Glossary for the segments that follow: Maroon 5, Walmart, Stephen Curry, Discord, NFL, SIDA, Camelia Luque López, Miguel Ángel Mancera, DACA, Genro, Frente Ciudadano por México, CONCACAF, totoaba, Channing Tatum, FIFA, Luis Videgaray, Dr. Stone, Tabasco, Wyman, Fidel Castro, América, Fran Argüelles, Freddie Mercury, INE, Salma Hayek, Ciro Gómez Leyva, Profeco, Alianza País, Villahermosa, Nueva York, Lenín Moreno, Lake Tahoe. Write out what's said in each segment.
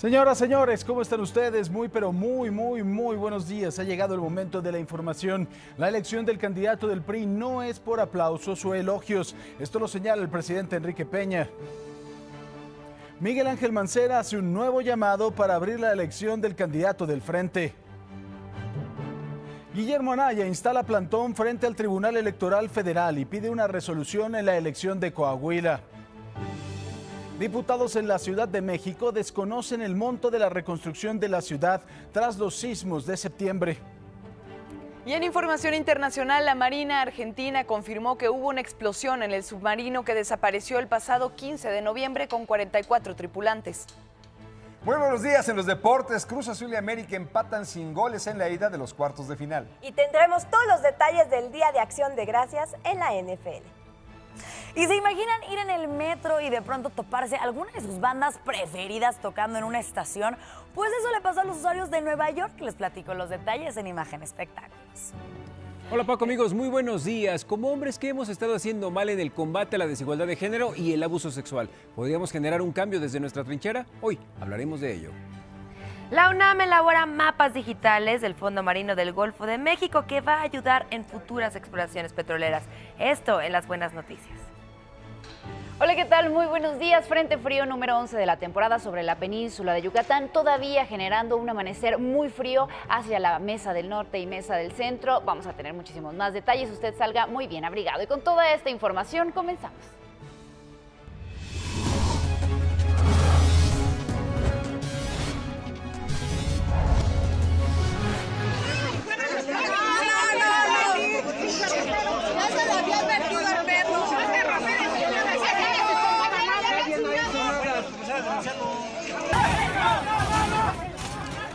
Señoras, señores, ¿cómo están ustedes? Muy, pero muy buenos días. Ha llegado el momento de la información. La elección del candidato del PRI no es por aplausos o elogios. Esto lo señala el presidente Enrique Peña. Miguel Ángel Mancera hace un nuevo llamado para abrir la elección del candidato del Frente. Guillermo Anaya instala plantón frente al Tribunal Electoral Federal y pide una resolución en la elección de Coahuila. Diputados en la Ciudad de México desconocen el monto de la reconstrucción de la ciudad tras los sismos de septiembre. Y en información internacional, la Marina Argentina confirmó que hubo una explosión en el submarino que desapareció el pasado 15 de noviembre con 44 tripulantes. Muy buenos días. En los deportes, Cruz Azul y América empatan sin goles en la ida de los cuartos de final. Y tendremos todos los detalles del Día de Acción de Gracias en la NFL. ¿Y se imaginan ir en el metro y de pronto toparse alguna de sus bandas preferidas tocando en una estación? Pues eso le pasó a los usuarios de Nueva York. Les platico los detalles en Imagen Espectáculos. Hola Paco, amigos, muy buenos días. Como hombres que hemos estado haciendo mal en el combate a la desigualdad de género y el abuso sexual, ¿podríamos generar un cambio desde nuestra trinchera? Hoy hablaremos de ello. La UNAM elabora mapas digitales del fondo marino del Golfo de México que va a ayudar en futuras exploraciones petroleras. Esto en las buenas noticias. Hola, ¿qué tal? Muy buenos días. Frente frío número 11 de la temporada sobre la península de Yucatán, todavía generando un amanecer muy frío hacia la mesa del norte y mesa del centro. Vamos a tener muchísimos más detalles. Usted salga muy bien abrigado. Y con toda esta información comenzamos.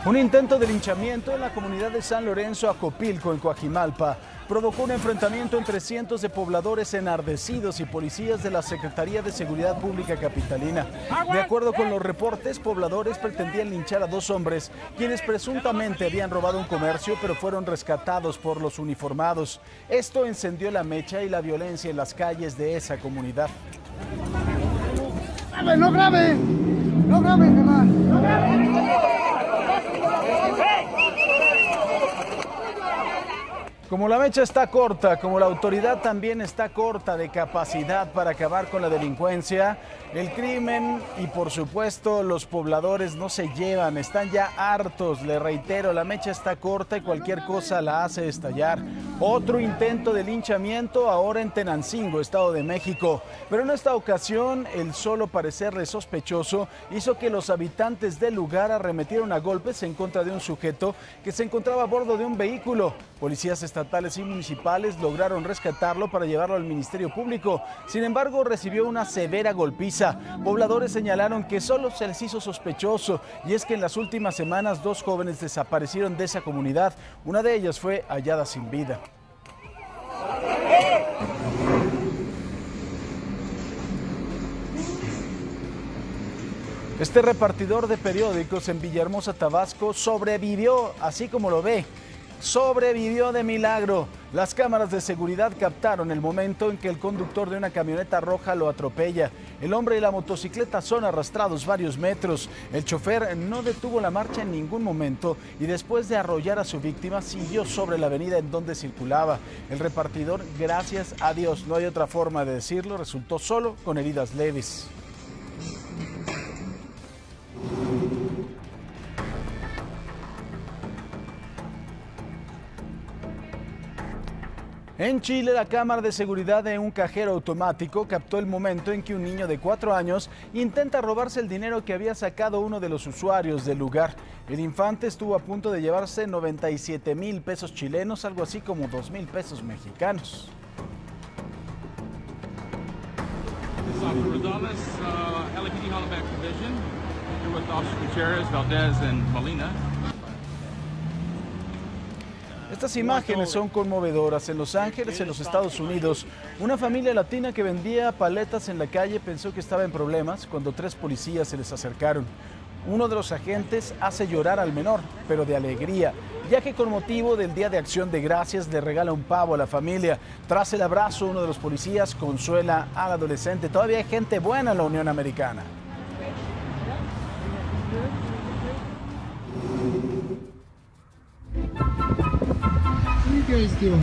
Un intento de linchamiento en la comunidad de San Lorenzo Acopilco, en Coajimalpa, provocó un enfrentamiento entre cientos de pobladores enardecidos y policías de la Secretaría de Seguridad Pública Capitalina. De acuerdo con los reportes, pobladores pretendían linchar a dos hombres, quienes presuntamente habían robado un comercio, pero fueron rescatados por los uniformados. Esto encendió la mecha y la violencia en las calles de esa comunidad. ¡No graben! ¡No graben, hermano! ¡No graben! Como la mecha está corta, como la autoridad también está corta de capacidad para acabar con la delincuencia, el crimen y por supuesto los pobladores no se llevan, están ya hartos. Le reitero, la mecha está corta y cualquier cosa la hace estallar. Otro intento de linchamiento ahora en Tenancingo, Estado de México. Pero en esta ocasión el solo parecerle sospechoso hizo que los habitantes del lugar arremetieron a golpes en contra de un sujeto que se encontraba a bordo de un vehículo. Policías estatales y municipales lograron rescatarlo para llevarlo al Ministerio Público. Sin embargo, recibió una severa golpiza. Pobladores señalaron que solo se les hizo sospechoso, y es que en las últimas semanas dos jóvenes desaparecieron de esa comunidad. Una de ellas fue hallada sin vida. Este repartidor de periódicos en Villahermosa, Tabasco, sobrevivió, así como lo ve. Sobrevivió de milagro. Las cámaras de seguridad captaron el momento en que el conductor de una camioneta roja lo atropella. El hombre y la motocicleta son arrastrados varios metros. El chofer no detuvo la marcha en ningún momento y después de arrollar a su víctima siguió sobre la avenida en donde circulaba. El repartidor, gracias a Dios, no hay otra forma de decirlo, resultó solo con heridas leves. En Chile, la cámara de seguridad de un cajero automático captó el momento en que un niño de 4 años intenta robarse el dinero que había sacado uno de los usuarios del lugar. El infante estuvo a punto de llevarse 97,000 pesos chilenos, algo así como 2,000 pesos mexicanos. Estas imágenes son conmovedoras. En Los Ángeles, en los Estados Unidos, una familia latina que vendía paletas en la calle pensó que estaba en problemas cuando 3 policías se les acercaron. Uno de los agentes hace llorar al menor, pero de alegría, ya que con motivo del Día de Acción de Gracias le regala un pavo a la familia. Tras el abrazo, uno de los policías consuela al adolescente. Todavía hay gente buena en la Unión Americana. Cristo.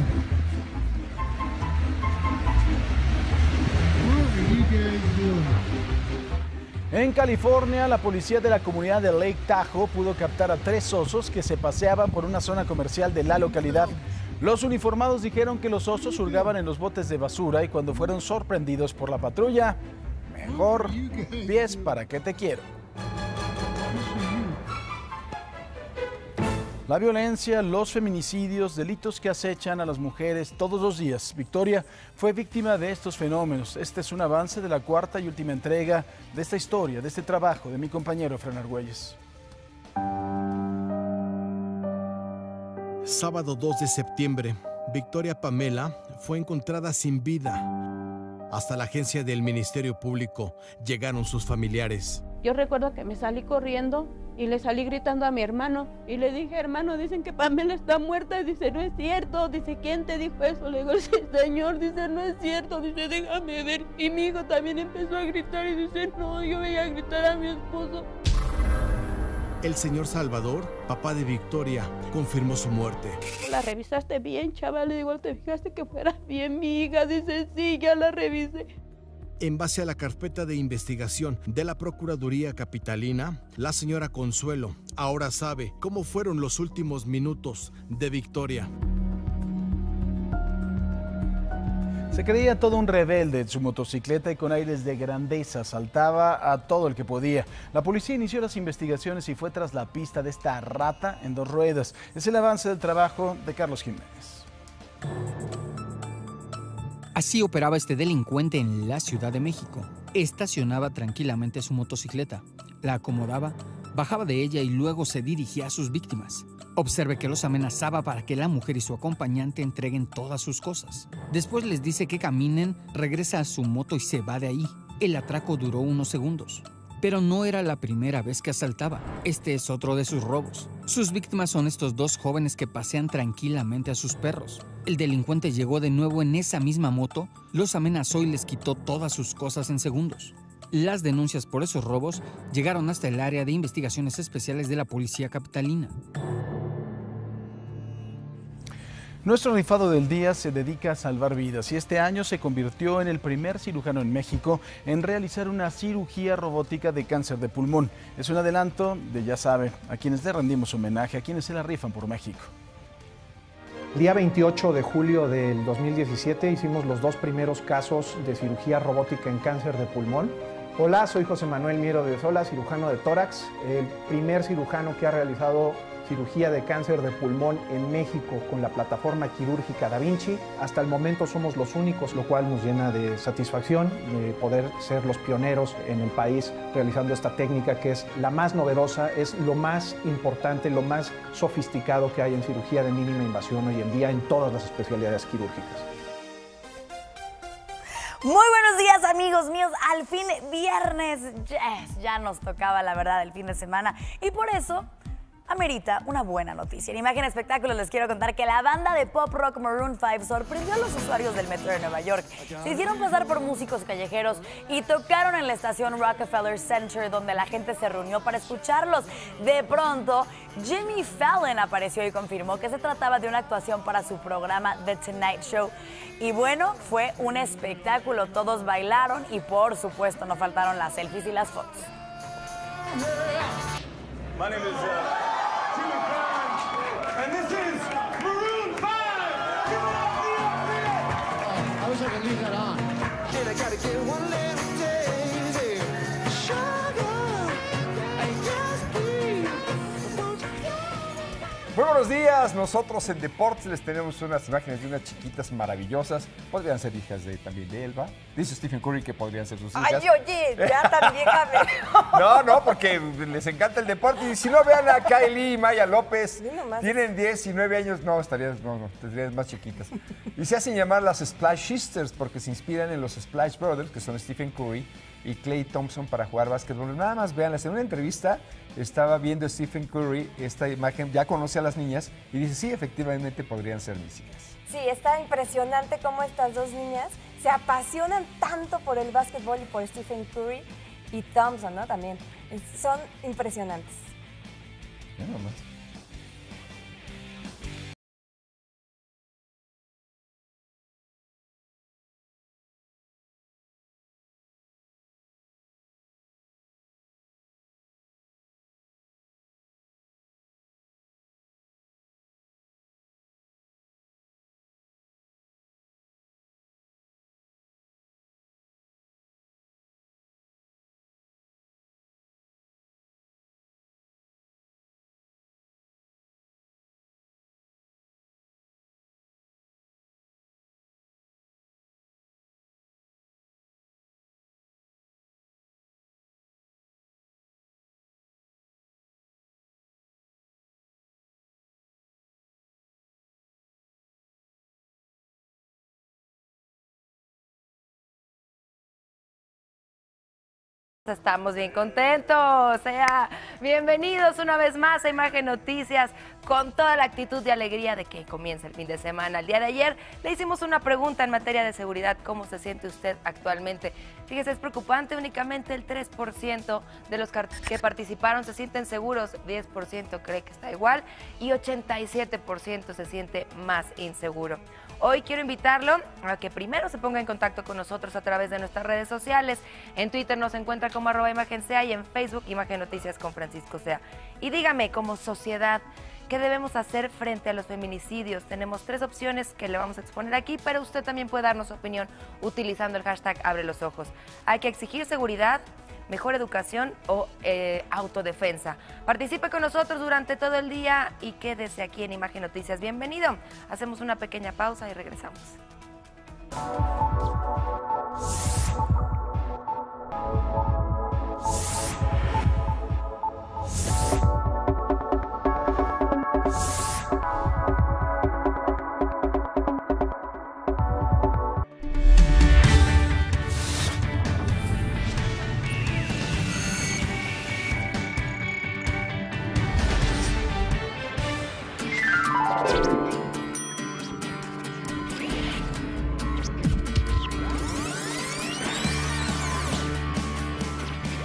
En California, la policía de la comunidad de Lake Tahoe pudo captar a 3 osos que se paseaban por una zona comercial de la localidad. Los uniformados dijeron que los osos hurgaban en los botes de basura y cuando fueron sorprendidos por la patrulla, mejor pies para que te quiero. La violencia, los feminicidios, delitos que acechan a las mujeres todos los días. Victoria fue víctima de estos fenómenos. Este es un avance de la 4ª y última entrega de esta historia, de este trabajo de mi compañero Fran Argüelles. Sábado 2 de septiembre, Victoria Pamela fue encontrada sin vida. Hasta la agencia del Ministerio Público llegaron sus familiares. Yo recuerdo que me salí corriendo y le salí gritando a mi hermano y le dije, hermano, dicen que Pamela está muerta. Y dice, no es cierto. Dice, ¿quién te dijo eso? Le digo, el señor. Dice, no es cierto. Dice, déjame ver. Y mi hijo también empezó a gritar y dice, no, yo voy a gritar a mi esposo. El señor Salvador, papá de Victoria, confirmó su muerte. La revisaste bien, chaval. Le digo, te fijaste que fuera bien mi hija. Dice, sí, ya la revisé. En base a la carpeta de investigación de la Procuraduría Capitalina, la señora Consuelo ahora sabe cómo fueron los últimos minutos de Victoria. Se creía todo un rebelde en su motocicleta y con aires de grandeza asaltaba a todo el que podía. La policía inició las investigaciones y fue tras la pista de esta rata en 2 ruedas. Es el avance del trabajo de Carlos Jiménez. Así operaba este delincuente en la Ciudad de México. Estacionaba tranquilamente su motocicleta, la acomodaba, bajaba de ella y luego se dirigía a sus víctimas. Observe que los amenazaba para que la mujer y su acompañante entreguen todas sus cosas. Después les dice que caminen, regresa a su moto y se va de ahí. El atraco duró unos segundos. Pero no era la primera vez que asaltaba. Este es otro de sus robos. Sus víctimas son estos 2 jóvenes que pasean tranquilamente a sus perros. El delincuente llegó de nuevo en esa misma moto, los amenazó y les quitó todas sus cosas en segundos. Las denuncias por esos robos llegaron hasta el área de investigaciones especiales de la Policía Capitalina. Nuestro rifado del día se dedica a salvar vidas y este año se convirtió en el primer cirujano en México en realizar una cirugía robótica de cáncer de pulmón. Es un adelanto de, ya sabe, a quienes le rendimos homenaje, a quienes se la rifan por México. El día 28 de julio del 2017 hicimos los 2 primeros casos de cirugía robótica en cáncer de pulmón. Hola, soy José Manuel Miero de Sola, cirujano de tórax, el primer cirujano que ha realizado cirugía de cáncer de pulmón en México con la plataforma quirúrgica Da Vinci. Hasta el momento somos los únicos, lo cual nos llena de satisfacción de poder ser los pioneros en el país realizando esta técnica que es la más novedosa, es lo más importante, lo más sofisticado que hay en cirugía de mínima invasión hoy en día en todas las especialidades quirúrgicas. Muy buenos días, amigos míos, al fin viernes, yes, ya nos tocaba la verdad el fin de semana y por eso amerita una buena noticia. En Imagen Espectáculos les quiero contar que la banda de pop rock Maroon 5 sorprendió a los usuarios del metro de Nueva York. Se hicieron pasar por músicos callejeros y tocaron en la estación Rockefeller Center, donde la gente se reunió para escucharlos. De pronto, Jimmy Fallon apareció y confirmó que se trataba de una actuación para su programa The Tonight Show. Y bueno, fue un espectáculo. Todos bailaron y por supuesto no faltaron las selfies y las fotos. My name is Jimmy Fallon, and this is Maroon 5! I wish I could leave that on. Kid, I gotta get one last day. Sugar. Muy buenos días, nosotros en Deportes les tenemos unas imágenes de unas chiquitas maravillosas. Podrían ser hijas de, también de Elba. Dice Stephen Curry que podrían ser sus hijas. Ay, oye, ya también cabrón. No, porque les encanta el deporte. Y si no, vean a Kylie y Maya López. Tienen 19 años. No, estarían más chiquitas. Y se hacen llamar las Splash Sisters porque se inspiran en los Splash Brothers, que son Stephen Curry y Klay Thompson, para jugar básquetbol. Nada más véanlas. En una entrevista estaba viendo Stephen Curry esta imagen, ya conoce a las niñas, y dice, sí, efectivamente podrían ser mis hijas. Sí, está impresionante cómo estas 2 niñas se apasionan tanto por el básquetbol y por Stephen Curry y Thompson, ¿no? También. Son impresionantes. Ya nomás. Estamos bien contentos, Zea. Bienvenidos una vez más a Imagen Noticias, con toda la actitud de alegría de que comienza el fin de semana. El día de ayer le hicimos una pregunta en materia de seguridad: ¿cómo se siente usted actualmente? Fíjese, es preocupante, únicamente el 3% de los que participaron se sienten seguros, 10% cree que está igual y 87% se siente más inseguro. Hoy quiero invitarlo a que primero se ponga en contacto con nosotros a través de nuestras redes sociales. En Twitter nos encuentra como @ImagenZea y en Facebook Imagen Noticias con Francisco Zea. Y dígame, como sociedad, ¿qué debemos hacer frente a los feminicidios? Tenemos tres opciones que le vamos a exponer aquí, pero usted también puede darnos su opinión utilizando el hashtag Abre los Ojos. Hay que exigir seguridad, mejor educación o autodefensa. Participe con nosotros durante todo el día y quédese aquí en Imagen Noticias. Bienvenido. Hacemos una pequeña pausa y regresamos.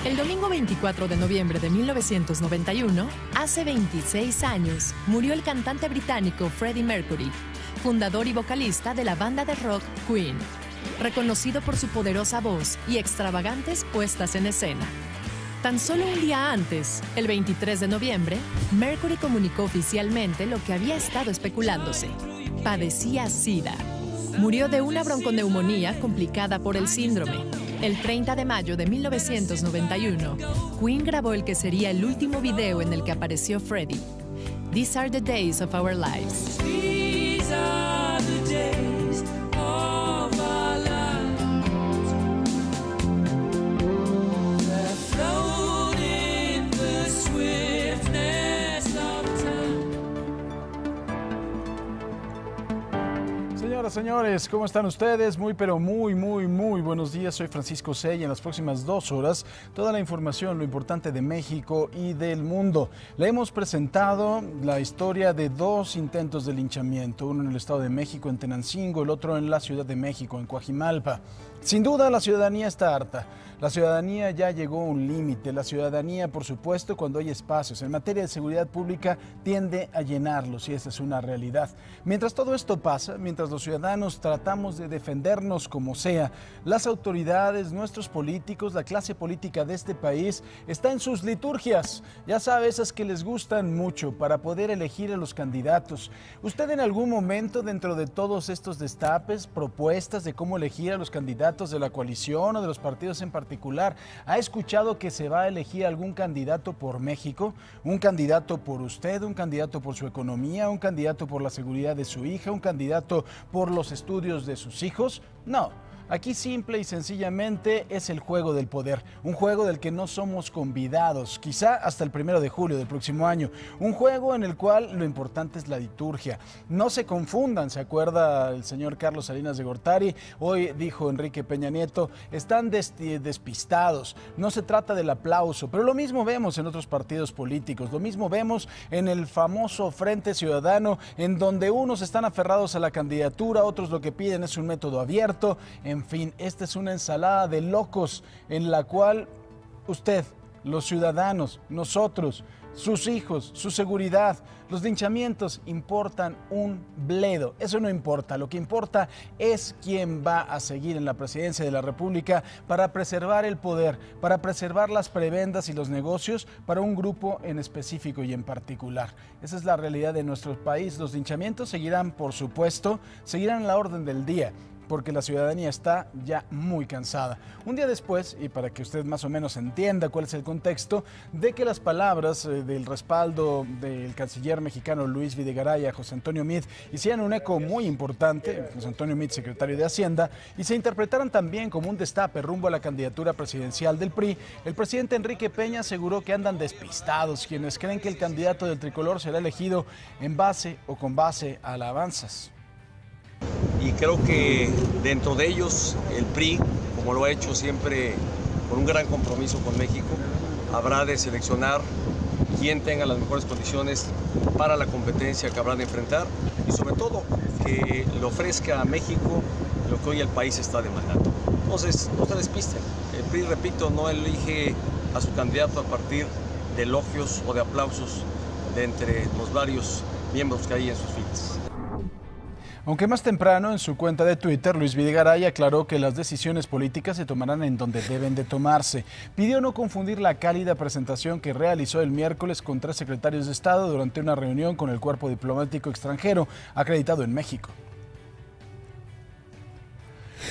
El domingo 24 de noviembre de 1991, hace 26 años, murió el cantante británico Freddie Mercury, fundador y vocalista de la banda de rock Queen, reconocido por su poderosa voz y extravagantes puestas en escena. Tan solo un día antes, el 23 de noviembre, Mercury comunicó oficialmente lo que había estado especulándose: padecía SIDA. Murió de una bronconeumonía complicada por el síndrome. El 30 de mayo de 1991, Queen grabó el que sería el último video en el que apareció Freddie: These are the days of our lives. Señores, ¿cómo están ustedes? Muy, pero muy buenos días. Soy Francisco Zea y en las próximas 2 horas toda la información, lo importante de México y del mundo. Le hemos presentado la historia de 2 intentos de linchamiento, uno en el Estado de México, en Tenancingo, el otro en la Ciudad de México, en Coajimalpa. Sin duda, la ciudadanía está harta. La ciudadanía ya llegó a un límite. La ciudadanía, por supuesto, cuando hay espacios en materia de seguridad pública, tiende a llenarlos, y esa es una realidad. Mientras todo esto pasa, mientras los ciudadanos tratamos de defendernos como sea, las autoridades, nuestros políticos, la clase política de este país está en sus liturgias. Ya sabe, esas que les gustan mucho para poder elegir a los candidatos. ¿Usted en algún momento, dentro de todos estos destapes, propuestas de cómo elegir a los candidatos de la coalición o de los partidos en particular, ha escuchado que se va a elegir algún candidato por México, un candidato por usted, un candidato por su economía, un candidato por la seguridad de su hija, un candidato por los estudios de sus hijos? No. Aquí simple y sencillamente es el juego del poder, un juego del que no somos convidados, quizá hasta el 1 de julio del próximo año, un juego en el cual lo importante es la liturgia. No se confundan, se acuerda el señor Carlos Salinas de Gortari, hoy dijo Enrique Peña Nieto, están despistados, no se trata del aplauso, pero lo mismo vemos en otros partidos políticos, lo mismo vemos en el famoso Frente Ciudadano, en donde unos están aferrados a la candidatura, otros lo que piden es un método abierto. En fin, esta es una ensalada de locos en la cual usted, los ciudadanos, nosotros, sus hijos, su seguridad, los linchamientos importan un bledo. Eso no importa, lo que importa es quién va a seguir en la presidencia de la República para preservar el poder, para preservar las prebendas y los negocios para un grupo en específico y en particular. Esa es la realidad de nuestro país. Los linchamientos seguirán, por supuesto, seguirán en la orden del día, porque la ciudadanía está ya muy cansada. Un día después, y para que usted más o menos entienda cuál es el contexto, de que las palabras del respaldo del canciller mexicano Luis Videgaray a José Antonio Meade hicieran un eco muy importante, José Antonio Meade, secretario de Hacienda, y se interpretaran también como un destape rumbo a la candidatura presidencial del PRI, el presidente Enrique Peña aseguró que andan despistados quienes creen que el candidato del tricolor será elegido en base o con base a alabanzas. Y creo que dentro de ellos el PRI, como lo ha hecho siempre con un gran compromiso con México, habrá de seleccionar quien tenga las mejores condiciones para la competencia que habrá de enfrentar y sobre todo que le ofrezca a México lo que hoy el país está demandando. Entonces, no se despisten. El PRI, repito, no elige a su candidato a partir de elogios o de aplausos de entre los varios miembros que hay en sus filas. Aunque más temprano, en su cuenta de Twitter, Luis Videgaray aclaró que las decisiones políticas se tomarán en donde deben de tomarse. Pidió no confundir la cálida presentación que realizó el miércoles con 3 secretarios de Estado durante una reunión con el cuerpo diplomático extranjero acreditado en México.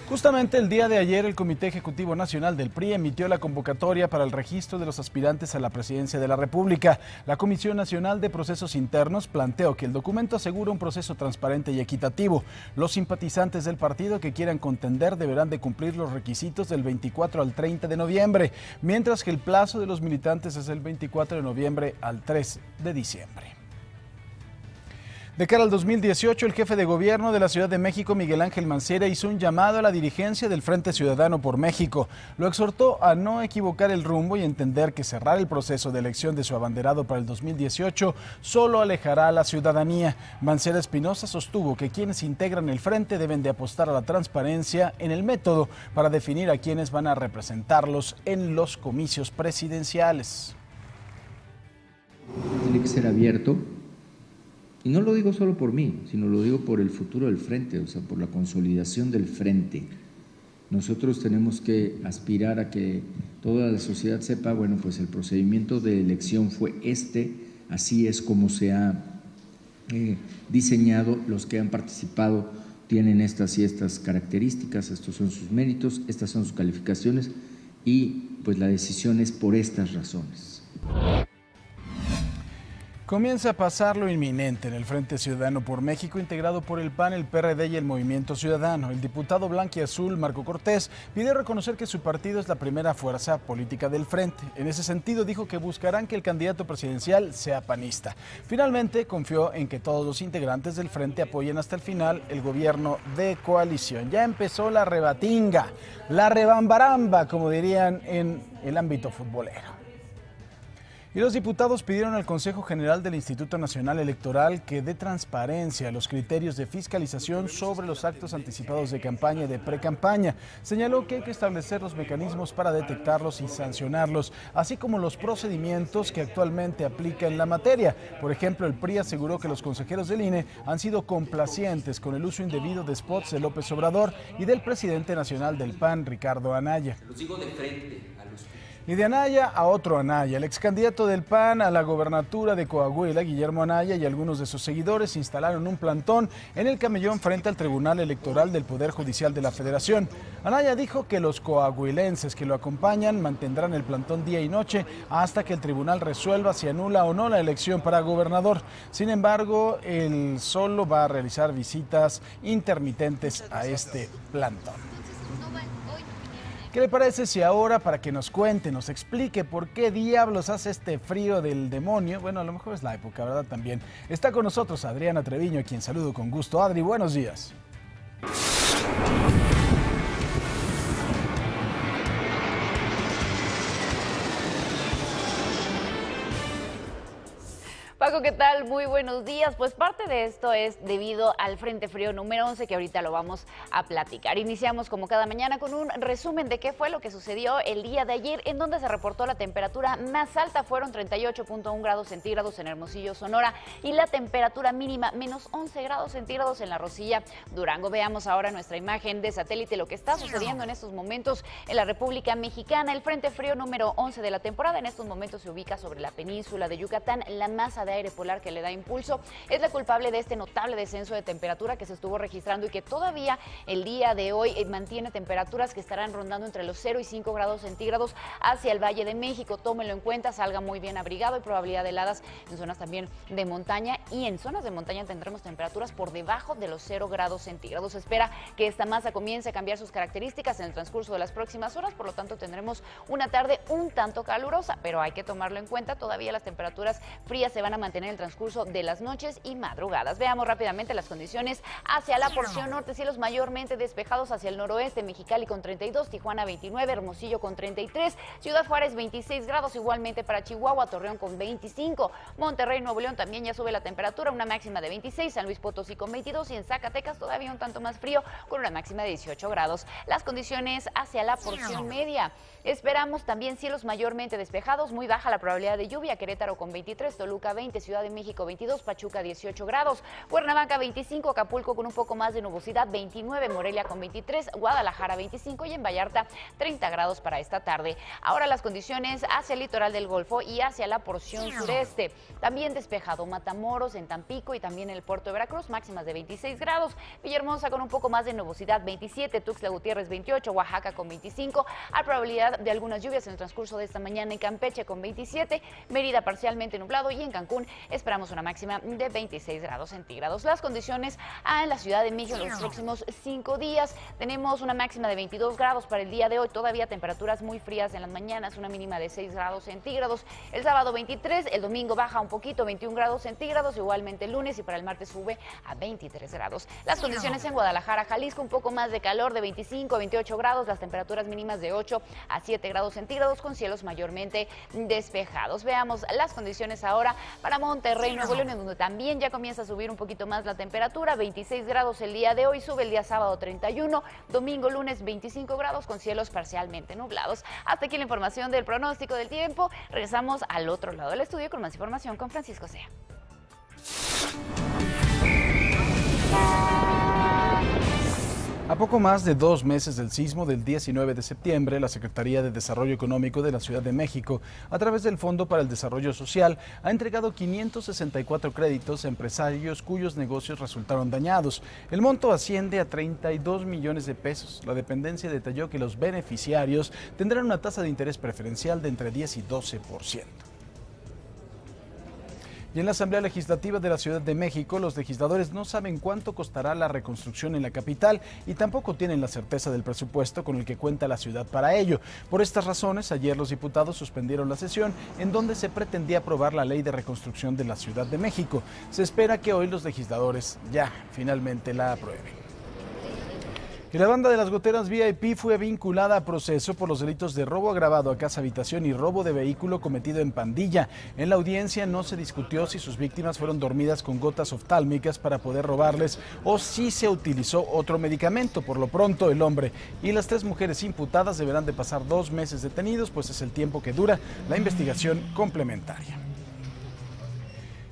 Justamente el día de ayer, el Comité Ejecutivo Nacional del PRI emitió la convocatoria para el registro de los aspirantes a la presidencia de la República. La Comisión Nacional de Procesos Internos planteó que el documento asegura un proceso transparente y equitativo. Los simpatizantes del partido que quieran contender deberán de cumplir los requisitos del 24 al 30 de noviembre, mientras que el plazo de los militantes es del 24 de noviembre al 3 de diciembre. De cara al 2018, el jefe de gobierno de la Ciudad de México, Miguel Ángel Mancera, hizo un llamado a la dirigencia del Frente Ciudadano por México. Lo exhortó a no equivocar el rumbo y entender que cerrar el proceso de elección de su abanderado para el 2018 solo alejará a la ciudadanía. Mancera Espinosa sostuvo que quienes integran el Frente deben de apostar a la transparencia en el método para definir a quienes van a representarlos en los comicios presidenciales. Tiene que ser abierto. Y no lo digo solo por mí, sino lo digo por el futuro del Frente, o sea, por la consolidación del Frente. Nosotros tenemos que aspirar a que toda la sociedad sepa, bueno, pues el procedimiento de elección fue este, así es como se ha diseñado, los que han participado tienen estas y estas características, estos son sus méritos, estas son sus calificaciones y pues la decisión es por estas razones. Comienza a pasar lo inminente en el Frente Ciudadano por México, integrado por el PAN, el PRD y el Movimiento Ciudadano. El diputado blanquiazul Marco Cortés pidió reconocer que su partido es la primera fuerza política del Frente. En ese sentido, dijo que buscarán que el candidato presidencial sea panista. Finalmente, confió en que todos los integrantes del Frente apoyen hasta el final el gobierno de coalición. Ya empezó la rebatinga, la rebambaramba, como dirían en el ámbito futbolero. Y los diputados pidieron al Consejo General del Instituto Nacional Electoral que dé transparencia a los criterios de fiscalización sobre los actos anticipados de campaña y de precampaña. Señaló que hay que establecer los mecanismos para detectarlos y sancionarlos, así como los procedimientos que actualmente aplica en la materia. Por ejemplo, el PRI aseguró que los consejeros del INE han sido complacientes con el uso indebido de spots de López Obrador y del presidente nacional del PAN, Ricardo Anaya. Los digo de frente a los... Y de Anaya a otro Anaya, el ex candidato del PAN a la gobernatura de Coahuila, Guillermo Anaya, y algunos de sus seguidores instalaron un plantón en el camellón frente al Tribunal Electoral del Poder Judicial de la Federación. Anaya dijo que los coahuilenses que lo acompañan mantendrán el plantón día y noche hasta que el tribunal resuelva si anula o no la elección para gobernador. Sin embargo, él solo va a realizar visitas intermitentes a este plantón. ¿Qué le parece si ahora, para que nos cuente, nos explique por qué diablos hace este frío del demonio? Bueno, a lo mejor es la época, ¿verdad? También está con nosotros Adriana Treviño, a quien saludo con gusto. Adri, buenos días. Paco, ¿qué tal? Muy buenos días. Pues parte de esto es debido al Frente Frío número 11, que ahorita lo vamos a platicar. Iniciamos como cada mañana con un resumen de qué fue lo que sucedió el día de ayer, en donde se reportó la temperatura más alta, fueron 38.1 grados centígrados en Hermosillo, Sonora, y la temperatura mínima menos 11 grados centígrados en La Rosilla, Durango. Veamos ahora nuestra imagen de satélite, lo que está sucediendo en estos momentos en la República Mexicana. El Frente Frío número 11 de la temporada en estos momentos se ubica sobre la península de Yucatán. La masa de aire polar que le da impulso es la culpable de este notable descenso de temperatura que se estuvo registrando y que todavía el día de hoy mantiene temperaturas que estarán rondando entre los 0 y 5 grados centígrados hacia el Valle de México. Tómelo en cuenta, salga muy bien abrigado, y probabilidad de heladas en zonas también de montaña, y en zonas de montaña tendremos temperaturas por debajo de los 0 grados centígrados. Se espera que esta masa comience a cambiar sus características en el transcurso de las próximas horas, por lo tanto tendremos una tarde un tanto calurosa, pero hay que tomarlo en cuenta, todavía las temperaturas frías se van a mantener mantener el transcurso de las noches y madrugadas. Veamos rápidamente las condiciones hacia la porción norte. Cielos mayormente despejados hacia el noroeste, Mexicali con 32, Tijuana 29, Hermosillo con 33, Ciudad Juárez 26 grados, igualmente para Chihuahua, Torreón con 25, Monterrey, Nuevo León también ya sube la temperatura, una máxima de 26, San Luis Potosí con 22 y en Zacatecas todavía un tanto más frío con una máxima de 18 grados. Las condiciones hacia la porción media. Esperamos también cielos mayormente despejados, muy baja la probabilidad de lluvia, Querétaro con 23, Toluca 20, Ciudad de México 22, Pachuca 18 grados, Cuernavaca 25, Acapulco con un poco más de nubosidad 29, Morelia con 23, Guadalajara 25 y en Vallarta 30 grados para esta tarde. Ahora las condiciones hacia el litoral del Golfo y hacia la porción sureste. También despejado Matamoros, en Tampico y también el puerto de Veracruz, máximas de 26 grados, Villahermosa con un poco más de nubosidad 27, Tuxtla Gutiérrez 28, Oaxaca con 25, a probabilidad de algunas lluvias en el transcurso de esta mañana en Campeche con 27, Mérida parcialmente nublado y en Cancún esperamos una máxima de 26 grados centígrados. Las condiciones en la Ciudad de México en los próximos 5 días. Tenemos una máxima de 22 grados para el día de hoy, todavía temperaturas muy frías en las mañanas, una mínima de 6 grados centígrados. El sábado 23, el domingo baja un poquito, 21 grados centígrados, igualmente el lunes y para el martes sube a 23 grados. Las condiciones en Guadalajara, Jalisco, un poco más de calor de 25 a 28 grados, las temperaturas mínimas de 8 a 7 grados centígrados con cielos mayormente despejados. Veamos las condiciones ahora para Monterrey, Nuevo León, donde también ya comienza a subir un poquito más la temperatura, 26 grados el día de hoy, sube el día sábado 31, domingo, lunes 25 grados con cielos parcialmente nublados. Hasta aquí la información del pronóstico del tiempo. Regresamos al otro lado del estudio con más información con Francisco Zea. A poco más de 2 meses del sismo del 19 de septiembre, la Secretaría de Desarrollo Económico de la Ciudad de México, a través del Fondo para el Desarrollo Social, ha entregado 564 créditos a empresarios cuyos negocios resultaron dañados. El monto asciende a 32 millones de pesos. La dependencia detalló que los beneficiarios tendrán una tasa de interés preferencial de entre 10 y 12%. Y en la Asamblea Legislativa de la Ciudad de México, los legisladores no saben cuánto costará la reconstrucción en la capital y tampoco tienen la certeza del presupuesto con el que cuenta la ciudad para ello. Por estas razones, ayer los diputados suspendieron la sesión en donde se pretendía aprobar la ley de reconstrucción de la Ciudad de México. Se espera que hoy los legisladores ya finalmente la aprueben. Y la banda de las goteras VIP fue vinculada a proceso por los delitos de robo agravado a casa habitación y robo de vehículo cometido en pandilla. En la audiencia no se discutió si sus víctimas fueron dormidas con gotas oftálmicas para poder robarles o si se utilizó otro medicamento. Por lo pronto, el hombre y las 3 mujeres imputadas deberán de pasar 2 meses detenidos, pues es el tiempo que dura la investigación complementaria.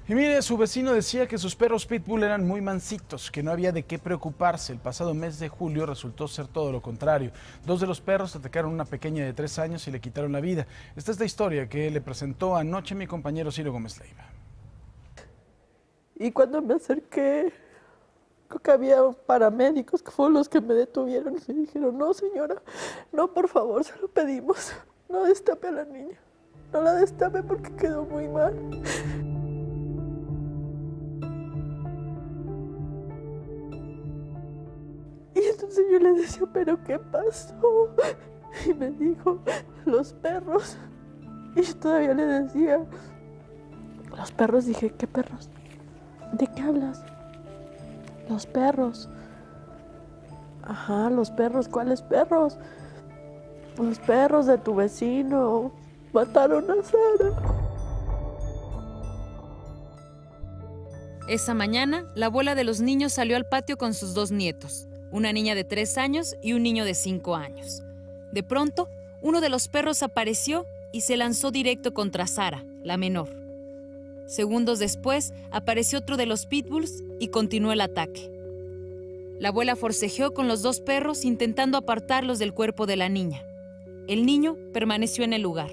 Y mire, su vecino decía que sus perros pitbull eran muy mansitos, que no había de qué preocuparse. El pasado mes de julio resultó ser todo lo contrario. 2 de los perros atacaron a una pequeña de 3 años y le quitaron la vida. Esta es la historia que le presentó anoche mi compañero Ciro Gómez Leiva. Y cuando me acerqué, creo que había paramédicos que fueron los que me detuvieron y dijeron, no señora, no por favor, se lo pedimos, no destape a la niña, no la destape porque quedó muy mal. Y entonces yo le decía, ¿pero qué pasó? Y me dijo, los perros. Y yo todavía le decía, los perros. Dije, ¿qué perros? ¿De qué hablas? Los perros. Ajá, los perros. ¿Cuáles perros? Los perros de tu vecino. Mataron a Sara. Esa mañana, la abuela de los niños salió al patio con sus 2 nietos. Una niña de 3 años y un niño de 5 años. De pronto, uno de los perros apareció y se lanzó directo contra Sara, la menor. Segundos después, apareció otro de los pitbulls y continuó el ataque. La abuela forcejeó con los 2 perros intentando apartarlos del cuerpo de la niña. El niño permaneció en el lugar.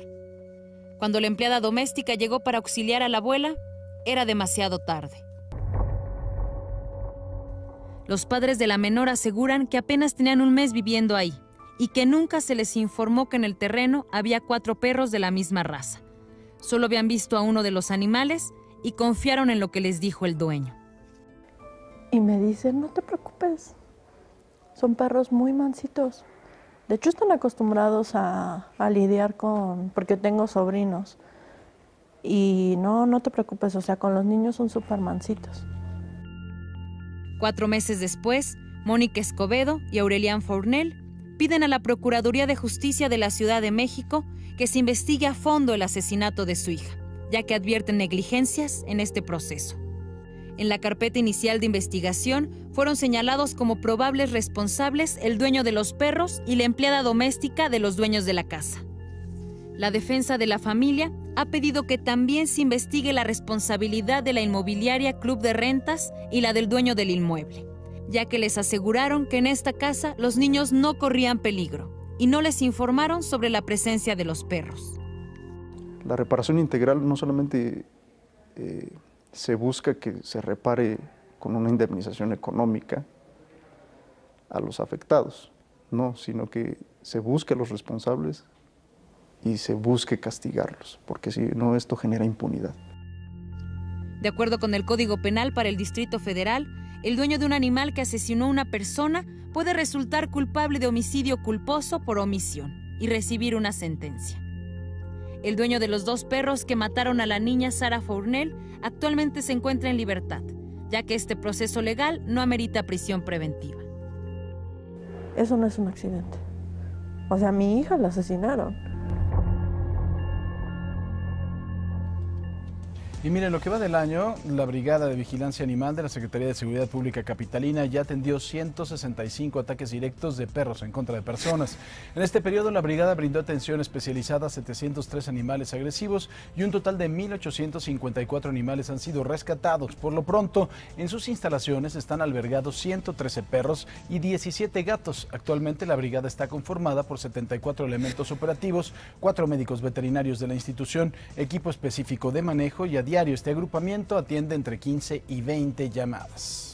Cuando la empleada doméstica llegó para auxiliar a la abuela, era demasiado tarde. Los padres de la menor aseguran que apenas tenían un mes viviendo ahí y que nunca se les informó que en el terreno había 4 perros de la misma raza. Solo habían visto a uno de los animales y confiaron en lo que les dijo el dueño. Y me dicen, no te preocupes, son perros muy mansitos. De hecho, están acostumbrados a lidiar con... porque tengo sobrinos. Y no, no te preocupes, o sea, con los niños son supermancitos. 4 meses después, Mónica Escobedo y Aurelian Fournel piden a la Procuraduría de Justicia de la Ciudad de México que se investigue a fondo el asesinato de su hija, ya que advierten negligencias en este proceso. En la carpeta inicial de investigación fueron señalados como probables responsables el dueño de los perros y la empleada doméstica de los dueños de la casa. La defensa de la familia ha pedido que también se investigue la responsabilidad de la inmobiliaria Club de Rentas y la del dueño del inmueble, ya que les aseguraron que en esta casa los niños no corrían peligro y no les informaron sobre la presencia de los perros. La reparación integral no solamente se busca que se repare con una indemnización económica a los afectados, no, sino que se busque a los responsables y se busque castigarlos, porque si no, esto genera impunidad. De acuerdo con el Código Penal para el Distrito Federal, el dueño de un animal que asesinó a una persona puede resultar culpable de homicidio culposo por omisión y recibir una sentencia. El dueño de los 2 perros que mataron a la niña Sara Fournel actualmente se encuentra en libertad, ya que este proceso legal no amerita prisión preventiva. Eso no es un accidente. O sea, a mi hija la asesinaron. Y miren, lo que va del año, la Brigada de Vigilancia Animal de la Secretaría de Seguridad Pública Capitalina ya atendió 165 ataques directos de perros en contra de personas. En este periodo, la Brigada brindó atención especializada a 703 animales agresivos y un total de 1.854 animales han sido rescatados. Por lo pronto, en sus instalaciones están albergados 113 perros y 17 gatos. Actualmente, la Brigada está conformada por 74 elementos operativos, 4 médicos veterinarios de la institución, equipo específico de manejo y diario. Este agrupamiento atiende entre 15 y 20 llamadas.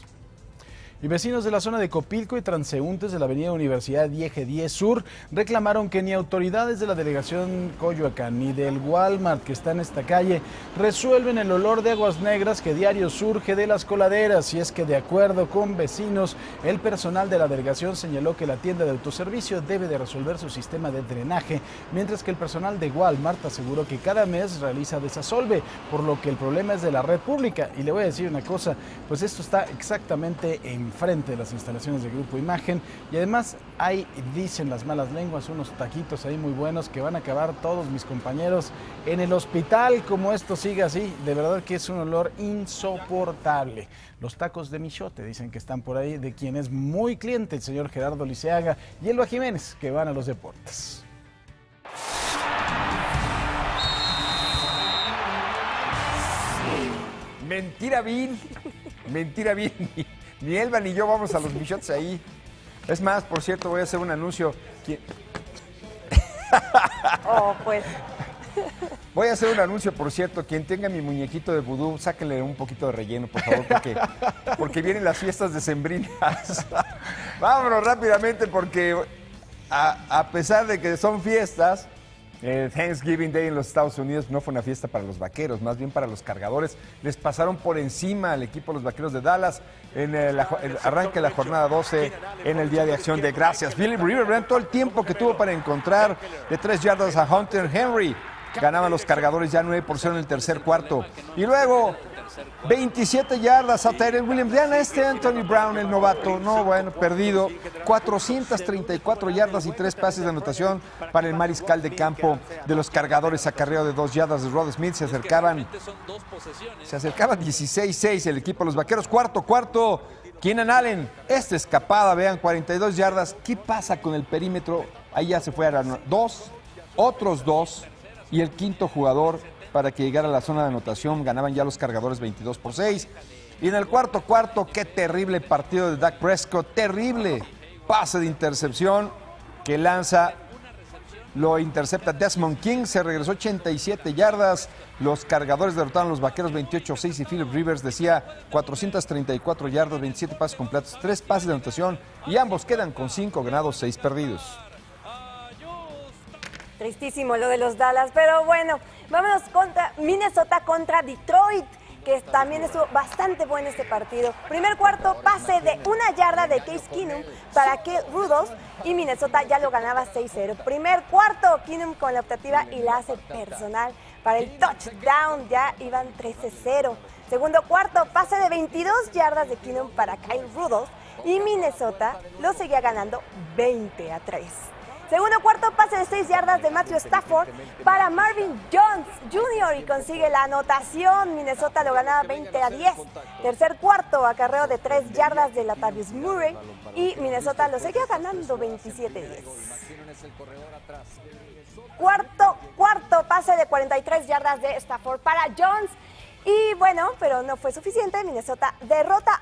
Y vecinos de la zona de Copilco y transeúntes de la avenida Universidad Eje 10 Sur reclamaron que ni autoridades de la delegación Coyoacán ni del Walmart que está en esta calle resuelven el olor de aguas negras que diario surge de las coladeras. Y es que de acuerdo con vecinos, el personal de la delegación señaló que la tienda de autoservicio debe de resolver su sistema de drenaje, mientras que el personal de Walmart aseguró que cada mes realiza desasolve, por lo que el problema es de la red pública. Y le voy a decir una cosa, pues esto está exactamente enfrente de las instalaciones del Grupo Imagen y además hay, dicen las malas lenguas, unos taquitos ahí muy buenos que van a acabar todos mis compañeros en el hospital como esto sigue así. De verdad que es un olor insoportable. Los tacos de michote dicen que están por ahí, de quien es muy cliente el señor Gerardo Liceaga y Elba Jiménez, que van a los deportes. Mentira vil, mentira vil. Ni Elba ni yo vamos a los michotes ahí. Es más, por cierto, voy a hacer un anuncio. Oh, pues. Voy a hacer un anuncio, por cierto. Quien tenga mi muñequito de vudú, sáquenle un poquito de relleno, por favor, porque vienen las fiestas decembrinas. Vámonos rápidamente, porque a pesar de que son fiestas, el Thanksgiving Day en los Estados Unidos no fue una fiesta para los vaqueros, más bien para los cargadores. Les pasaron por encima al equipo de los Vaqueros de Dallas en el arranque de la jornada 12 en el Día de Acción de Gracias. Billy Riverbrand, todo el tiempo que tuvo para encontrar de 3 yardas a Hunter Henry. Ganaban los cargadores ya 9-0 en el tercer cuarto. Y luego 27 yardas a Tyrell Williams. Vean a este Anthony Brown, el novato. No, bueno, perdido. 434 yardas y 3 pases de anotación para el mariscal de campo de los cargadores. Acarreo de 2 yardas de Rod Smith. Se acercaban 16-6 el equipo de los vaqueros. Cuarto. Keenan Allen, esta escapada, vean, 42 yardas. ¿Qué pasa con el perímetro? Ahí ya se fue a la 2, otros 2 y el quinto jugador para que llegara a la zona de anotación. Ganaban ya los cargadores 22-6. Y en el cuarto, qué terrible partido de Dak Prescott, terrible pase de intercepción que lanza, lo intercepta Desmond King, se regresó 87 yardas, los cargadores derrotaron a los vaqueros 28-6 y Philip Rivers decía 434 yardas, 27 pases completos, 3 pases de anotación y ambos quedan con 5 ganados, 6 perdidos. Tristísimo lo de los Dallas, pero bueno, vámonos contra Minnesota contra Detroit, que también estuvo bastante bueno este partido. Primer cuarto, pase de 1 yarda de Case Keenum para Kyle Rudolph y Minnesota ya lo ganaba 6-0. Primer cuarto, Keenum con la optativa y la hace personal para el touchdown, ya iban 13-0. Segundo cuarto, pase de 22 yardas de Keenum para Kyle Rudolph y Minnesota lo seguía ganando 20-3. Segundo cuarto, pase de 6 yardas de Matthew Stafford para Marvin Jones Jr. y consigue la anotación. Minnesota lo ganaba 20-10. Tercer cuarto, acarreo de 3 yardas de Latavius Murray y Minnesota lo seguía ganando 27-10. Cuarto, pase de 43 yardas de Stafford para Jones. Y bueno, pero no fue suficiente. Minnesota derrota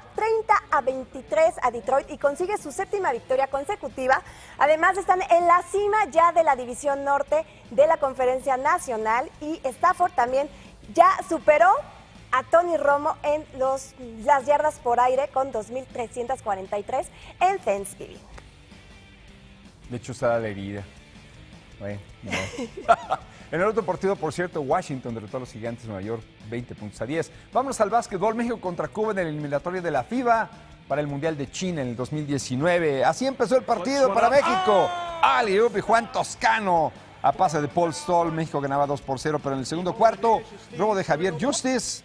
30-23 a Detroit y consigue su séptima victoria consecutiva. Además, están en la cima ya de la división norte de la Conferencia Nacional y Stafford también ya superó a Tony Romo en las yardas por aire con 2,343 en Thanksgiving. De hecho, está la herida. Bueno, no. En el otro partido, por cierto, Washington derrotó a los Gigantes de Nueva York 20-10. Vámonos al básquetbol. México contra Cuba en el eliminatorio de la FIBA para el Mundial de China en el 2019. Así empezó el partido para México. Alley-oop y Juan Toscano a pase de Paul Stoll. México ganaba 2-0, pero en el segundo cuarto, robo de Javier Justice.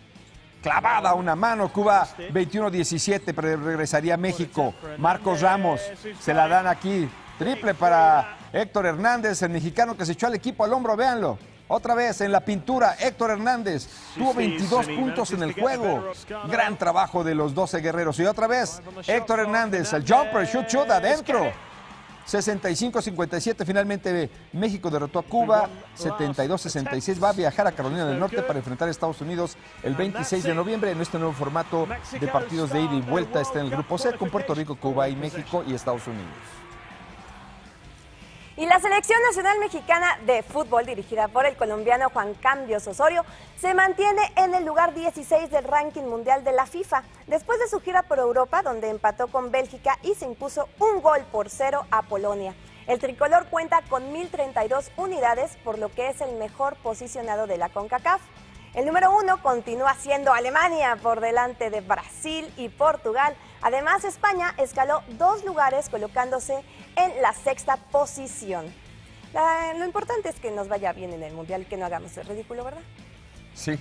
Clavada una mano, Cuba 21-17, pero regresaría a México. Marcos Ramos se la dan aquí. Triple para Héctor Hernández, el mexicano que se echó al equipo al hombro, véanlo. Otra vez en la pintura, Héctor Hernández tuvo 22 puntos en el juego. Gran trabajo de los 12 guerreros. Y otra vez, Héctor Hernández, el jumper, shoot, adentro. 65-57, finalmente México derrotó a Cuba, 72-66. Va a viajar a Carolina del Norte para enfrentar a Estados Unidos el 26 de noviembre en este nuevo formato de partidos de ida y vuelta. Está en el grupo C con Puerto Rico, Cuba y México y Estados Unidos. Y la Selección Nacional Mexicana de Fútbol, dirigida por el colombiano Juan Cambios Osorio, se mantiene en el lugar 16 del ranking mundial de la FIFA, después de su gira por Europa, donde empató con Bélgica y se impuso 1-0 a Polonia. El tricolor cuenta con 1,032 unidades, por lo que es el mejor posicionado de la CONCACAF. El número 1 continúa siendo Alemania, por delante de Brasil y Portugal. Además, España escaló 2 lugares, colocándose en la 6ª posición. Lo importante es que nos vaya bien en el Mundial y que no hagamos el ridículo, ¿verdad? Sí,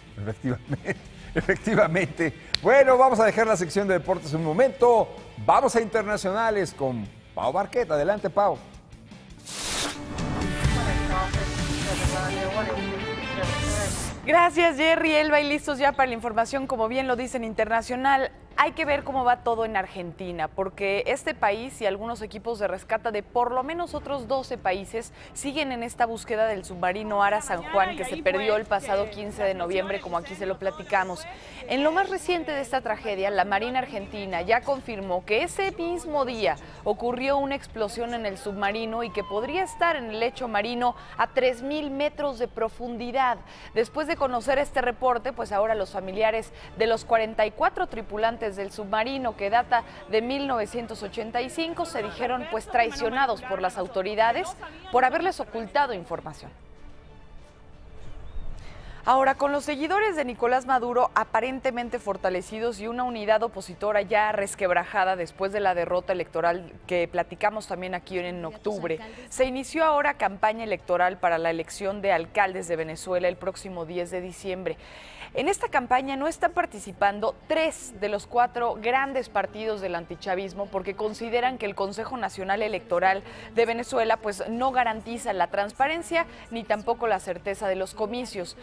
efectivamente. Bueno, vamos a dejar la sección de deportes un momento. Vamos a internacionales con Pau Barquet. Adelante, Pau. Gracias, Jerry. Elba, y listos ya para la información, como bien lo dicen, internacional. Hay que ver cómo va todo en Argentina, porque este país y algunos equipos de rescata de por lo menos otros 12 países siguen en esta búsqueda del submarino Ara San Juan, que se perdió el pasado 15 de noviembre, como aquí se lo platicamos. En lo más reciente de esta tragedia, la Marina Argentina ya confirmó que ese mismo día ocurrió una explosión en el submarino y que podría estar en el lecho marino a 3,000 metros de profundidad. Después de conocer este reporte, pues ahora los familiares de los 44 tripulantes del submarino, que data de 1985, se dijeron pues traicionados por las autoridades por haberles ocultado información. Ahora, con los seguidores de Nicolás Maduro aparentemente fortalecidos y una unidad opositora ya resquebrajada después de la derrota electoral que platicamos también aquí en octubre, se inició ahora campaña electoral para la elección de alcaldes de Venezuela el próximo 10 de diciembre. En esta campaña no están participando 3 de los 4 grandes partidos del antichavismo porque consideran que el Consejo Nacional Electoral de Venezuela pues no garantiza la transparencia ni tampoco la certeza de los comicios.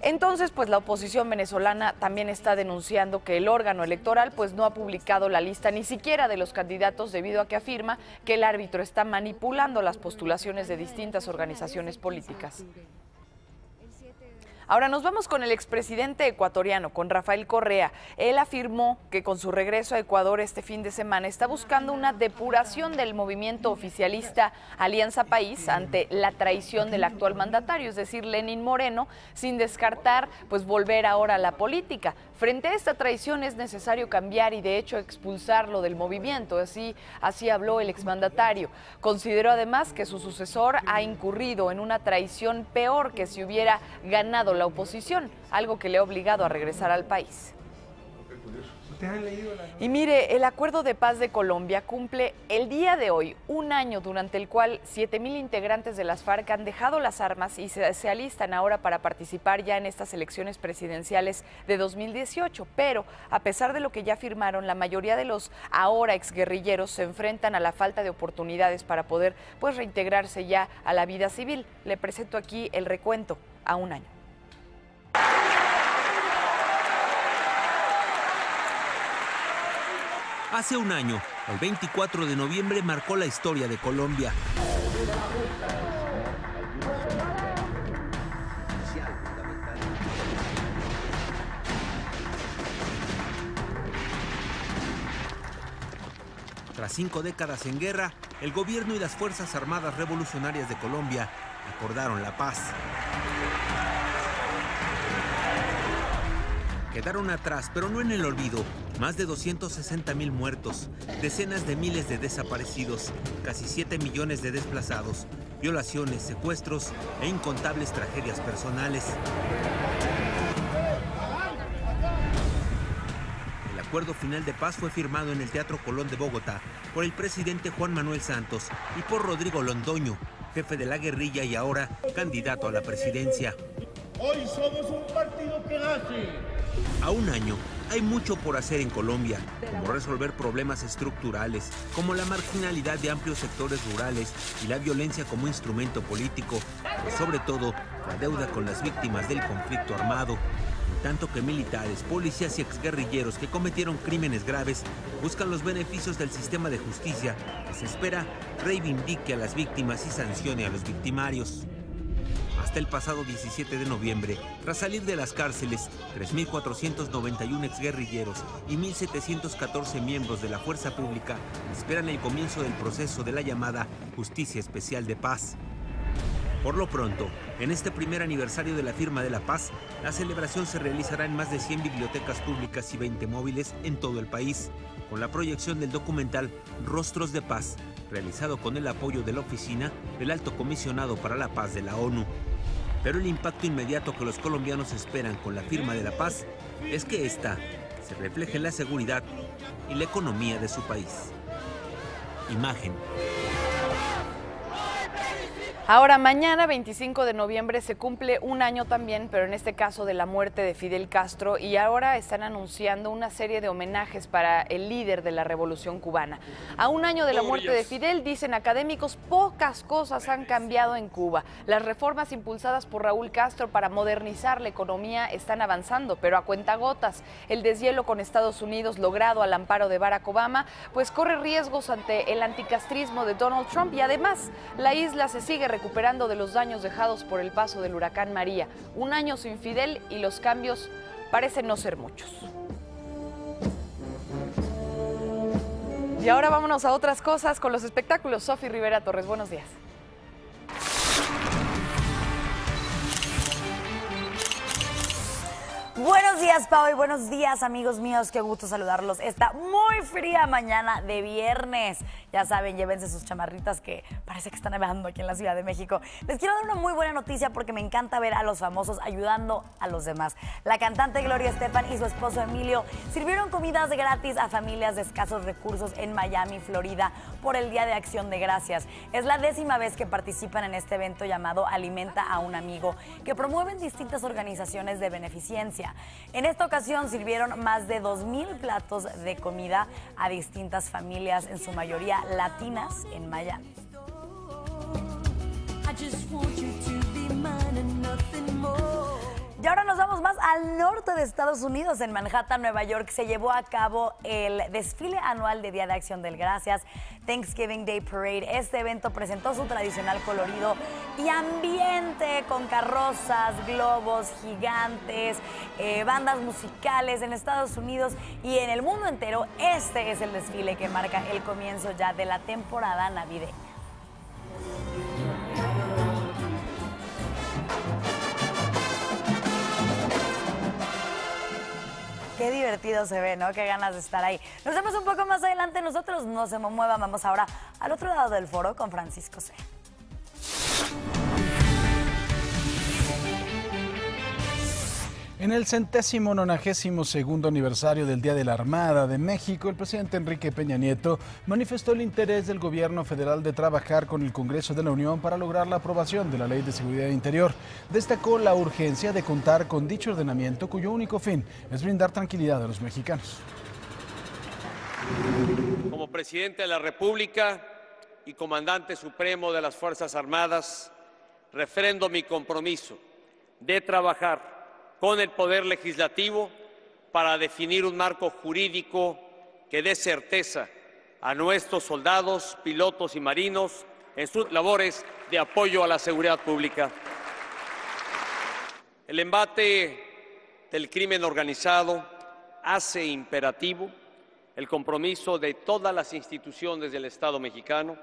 Entonces, pues la oposición venezolana también está denunciando que el órgano electoral pues no ha publicado la lista ni siquiera de los candidatos debido a que afirma que el árbitro está manipulando las postulaciones de distintas organizaciones políticas. Ahora nos vamos con el expresidente ecuatoriano, con Rafael Correa. Él afirmó que con su regreso a Ecuador este fin de semana está buscando una depuración del movimiento oficialista Alianza País ante la traición del actual mandatario, es decir, Lenín Moreno, sin descartar pues volver ahora a la política. Frente a esta traición es necesario cambiar y de hecho expulsarlo del movimiento, así habló el exmandatario. Consideró además que su sucesor ha incurrido en una traición peor que si hubiera ganado la oposición, algo que le ha obligado a regresar al país. Y mire, el Acuerdo de Paz de Colombia cumple el día de hoy un año durante el cual 7,000 integrantes de las FARC han dejado las armas y se alistan ahora para participar ya en estas elecciones presidenciales de 2018. Pero a pesar de lo que ya firmaron, la mayoría de los ahora exguerrilleros se enfrentan a la falta de oportunidades para poder reintegrarse ya a la vida civil. Le presento aquí el recuento a un año. Hace un año, el 24 de noviembre, marcó la historia de Colombia. Tras 5 décadas en guerra, el gobierno y las Fuerzas Armadas Revolucionarias de Colombia acordaron la paz. Quedaron atrás, pero no en el olvido, más de 260,000 muertos, decenas de miles de desaparecidos, casi 7 millones de desplazados, violaciones, secuestros e incontables tragedias personales. El acuerdo final de paz fue firmado en el Teatro Colón de Bogotá por el presidente Juan Manuel Santos y por Rodrigo Londoño, jefe de la guerrilla y ahora candidato a la presidencia. Hoy somos un partido que nace. A un año, hay mucho por hacer en Colombia, como resolver problemas estructurales, como la marginalidad de amplios sectores rurales y la violencia como instrumento político, pero sobre todo la deuda con las víctimas del conflicto armado, en tanto que militares, policías y exguerrilleros que cometieron crímenes graves buscan los beneficios del sistema de justicia que se espera reivindique a las víctimas y sancione a los victimarios. Hasta el pasado 17 de noviembre, tras salir de las cárceles, 3,491 exguerrilleros y 1,714 miembros de la fuerza pública esperan el comienzo del proceso de la llamada Justicia Especial de Paz. Por lo pronto, en este primer aniversario de la firma de la paz, la celebración se realizará en más de 100 bibliotecas públicas y 20 móviles en todo el país, con la proyección del documental Rostros de Paz, realizado con el apoyo de la oficina del Alto Comisionado para la Paz de la ONU. Pero el impacto inmediato que los colombianos esperan con la firma de la paz es que esta se refleje en la seguridad y la economía de su país. Imagen. Ahora, mañana, 25 de noviembre, se cumple un año también, pero en este caso de la muerte de Fidel Castro, y ahora están anunciando una serie de homenajes para el líder de la Revolución Cubana. A un año de la muerte de Fidel, dicen académicos, pocas cosas han cambiado en Cuba. Las reformas impulsadas por Raúl Castro para modernizar la economía están avanzando, pero a cuentagotas. El deshielo con Estados Unidos, logrado al amparo de Barack Obama, pues corre riesgos ante el anticastrismo de Donald Trump, y además la isla se sigue recuperando de los daños dejados por el paso del huracán María. Un año sin Fidel y los cambios parecen no ser muchos. Y ahora vámonos a otras cosas con los espectáculos. Sofi Rivera Torres, buenos días. Buenos días, Pau, y buenos días, amigos míos. Qué gusto saludarlos esta muy fría mañana de viernes. Ya saben, llévense sus chamarritas que parece que están nevando aquí en la Ciudad de México. Les quiero dar una muy buena noticia porque me encanta ver a los famosos ayudando a los demás. La cantante Gloria Estefan y su esposo Emilio sirvieron comidas gratis a familias de escasos recursos en Miami, Florida, por el Día de Acción de Gracias. Es la 10ª vez que participan en este evento llamado Alimenta a un Amigo, que promueven distintas organizaciones de beneficencia. En esta ocasión sirvieron más de 2,000 platos de comida a distintas familias, en su mayoría latinas, en Miami. Y ahora nos vamos más al norte de Estados Unidos. En Manhattan, Nueva York, se llevó a cabo el desfile anual de Día de Acción de Gracias, Thanksgiving Day Parade. Este evento presentó su tradicional colorido y ambiente con carrozas, globos gigantes, bandas musicales. En Estados Unidos y en el mundo entero, este es el desfile que marca el comienzo ya de la temporada navideña. Qué divertido se ve, ¿no? Qué ganas de estar ahí. Nos vemos un poco más adelante. Nosotros no se muevan. Vamos ahora al otro lado del foro con Francisco Zea. En el 192 aniversario del Día de la Armada de México, el presidente Enrique Peña Nieto manifestó el interés del gobierno federal de trabajar con el Congreso de la Unión para lograr la aprobación de la Ley de Seguridad Interior. Destacó la urgencia de contar con dicho ordenamiento, cuyo único fin es brindar tranquilidad a los mexicanos. Como presidente de la República y comandante supremo de las Fuerzas Armadas, refrendo mi compromiso de trabajar con el Poder Legislativo para definir un marco jurídico que dé certeza a nuestros soldados, pilotos y marinos en sus labores de apoyo a la seguridad pública. El embate del crimen organizado hace imperativo el compromiso de todas las instituciones del Estado mexicano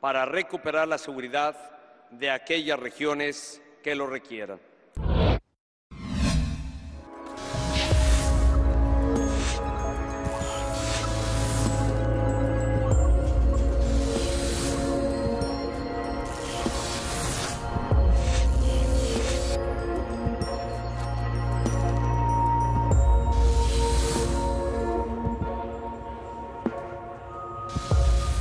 para recuperar la seguridad de aquellas regiones que lo requieran.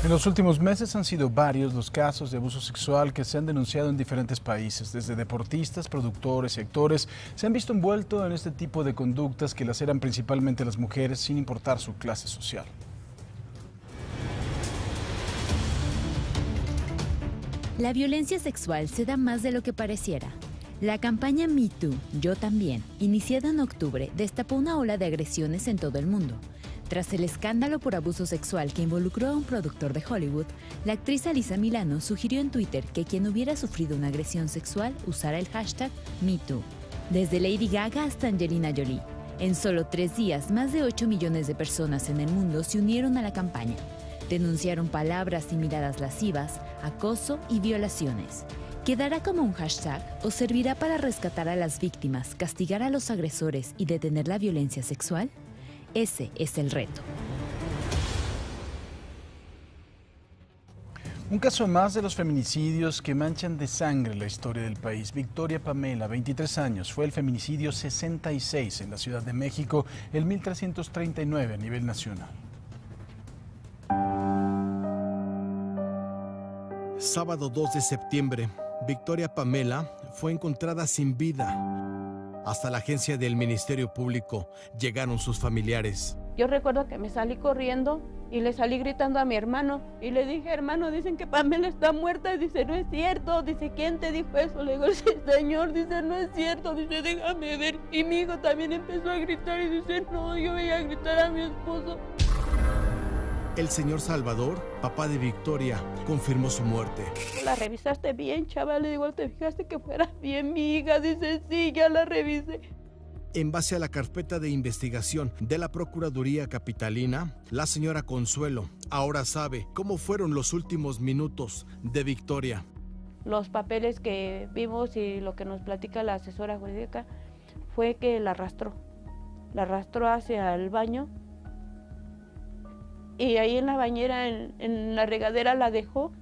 En los últimos meses han sido varios los casos de abuso sexual que se han denunciado en diferentes países. Desde deportistas, productores y actores se han visto envueltos en este tipo de conductas que laceran principalmente a las mujeres sin importar su clase social. La violencia sexual se da más de lo que pareciera. La campaña Me Too, Yo También, iniciada en octubre, destapó una ola de agresiones en todo el mundo. Tras el escándalo por abuso sexual que involucró a un productor de Hollywood, la actriz Alyssa Milano sugirió en Twitter que quien hubiera sufrido una agresión sexual usara el hashtag #MeToo. Desde Lady Gaga hasta Angelina Jolie, en solo 3 días, más de 8 millones de personas en el mundo se unieron a la campaña. Denunciaron palabras y miradas lascivas, acoso y violaciones. ¿Quedará como un hashtag o servirá para rescatar a las víctimas, castigar a los agresores y detener la violencia sexual? Ese es el reto. Un caso más de los feminicidios que manchan de sangre la historia del país. Victoria Pamela, 23 años, fue el feminicidio 66 en la Ciudad de México, el 1339 a nivel nacional. Sábado 2 de septiembre, Victoria Pamela fue encontrada sin vida. Hasta la agencia del Ministerio Público llegaron sus familiares. Yo recuerdo que me salí corriendo y le salí gritando a mi hermano y le dije, hermano, dicen que Pamela está muerta. Dice, no es cierto. Dice, ¿quién te dijo eso? Le digo, sí, señor. Dice, no es cierto. Dice, déjame ver. Y mi hijo también empezó a gritar y dice, no, yo voy a gritar a mi esposo. El señor Salvador, papá de Victoria, confirmó su muerte. La revisaste bien, chaval, le digo, te fijaste que fuera bien, mi hija. Dice, sí, ya la revisé. En base a la carpeta de investigación de la Procuraduría Capitalina, la señora Consuelo ahora sabe cómo fueron los últimos minutos de Victoria. Los papeles que vimos y lo que nos platica la asesora jurídica fue que la arrastró hacia el baño. Y ahí en la bañera, en la regadera la dejó.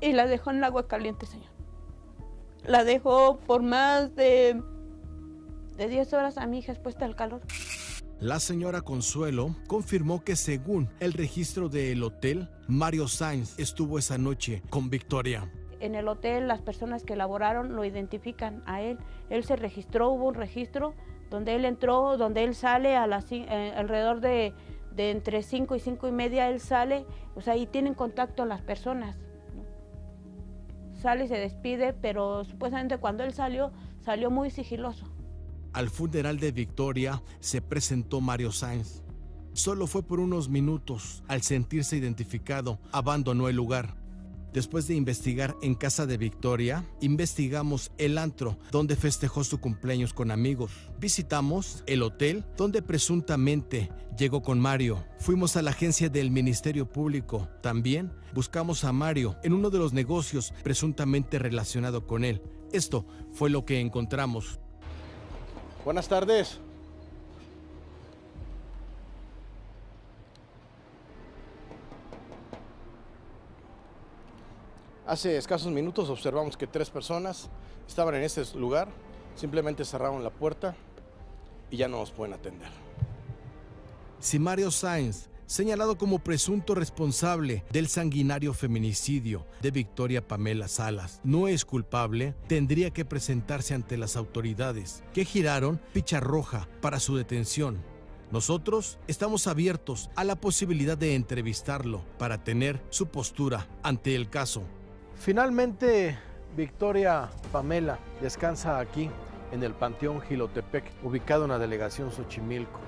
Y la dejó en el agua caliente, señor. La dejó por más de 10 horas a mi hija expuesta al calor. La señora Consuelo confirmó que según el registro del hotel, Mario Sainz estuvo esa noche con Victoria. En el hotel las personas que laboraron lo identifican a él. Él se registró, hubo un registro donde él entró, donde él sale a las, alrededor de entre 5 y 5 y media él sale, o sea, y tienen contacto las personas, ¿no? Sale y se despide, pero supuestamente cuando él salió, salió muy sigiloso. Al funeral de Victoria se presentó Mario Sainz. Solo fue por unos minutos. Al sentirse identificado, abandonó el lugar. Después de investigar en casa de Victoria, investigamos el antro donde festejó su cumpleaños con amigos. Visitamos el hotel donde presuntamente llegó con Mario. Fuimos a la agencia del Ministerio Público. También buscamos a Mario en uno de los negocios presuntamente relacionado con él. Esto fue lo que encontramos. Buenas tardes. Hace escasos minutos observamos que 3 personas estaban en este lugar, simplemente cerraron la puerta y ya no nos pueden atender. Si Mario Sáenz, señalado como presunto responsable del sanguinario feminicidio de Victoria Pamela Salas, no es culpable, tendría que presentarse ante las autoridades, que giraron ficha roja para su detención. Nosotros estamos abiertos a la posibilidad de entrevistarlo para tener su postura ante el caso. Finalmente, Victoria Pamela descansa aquí, en el Panteón Jilotepec, ubicado en la delegación Xochimilco.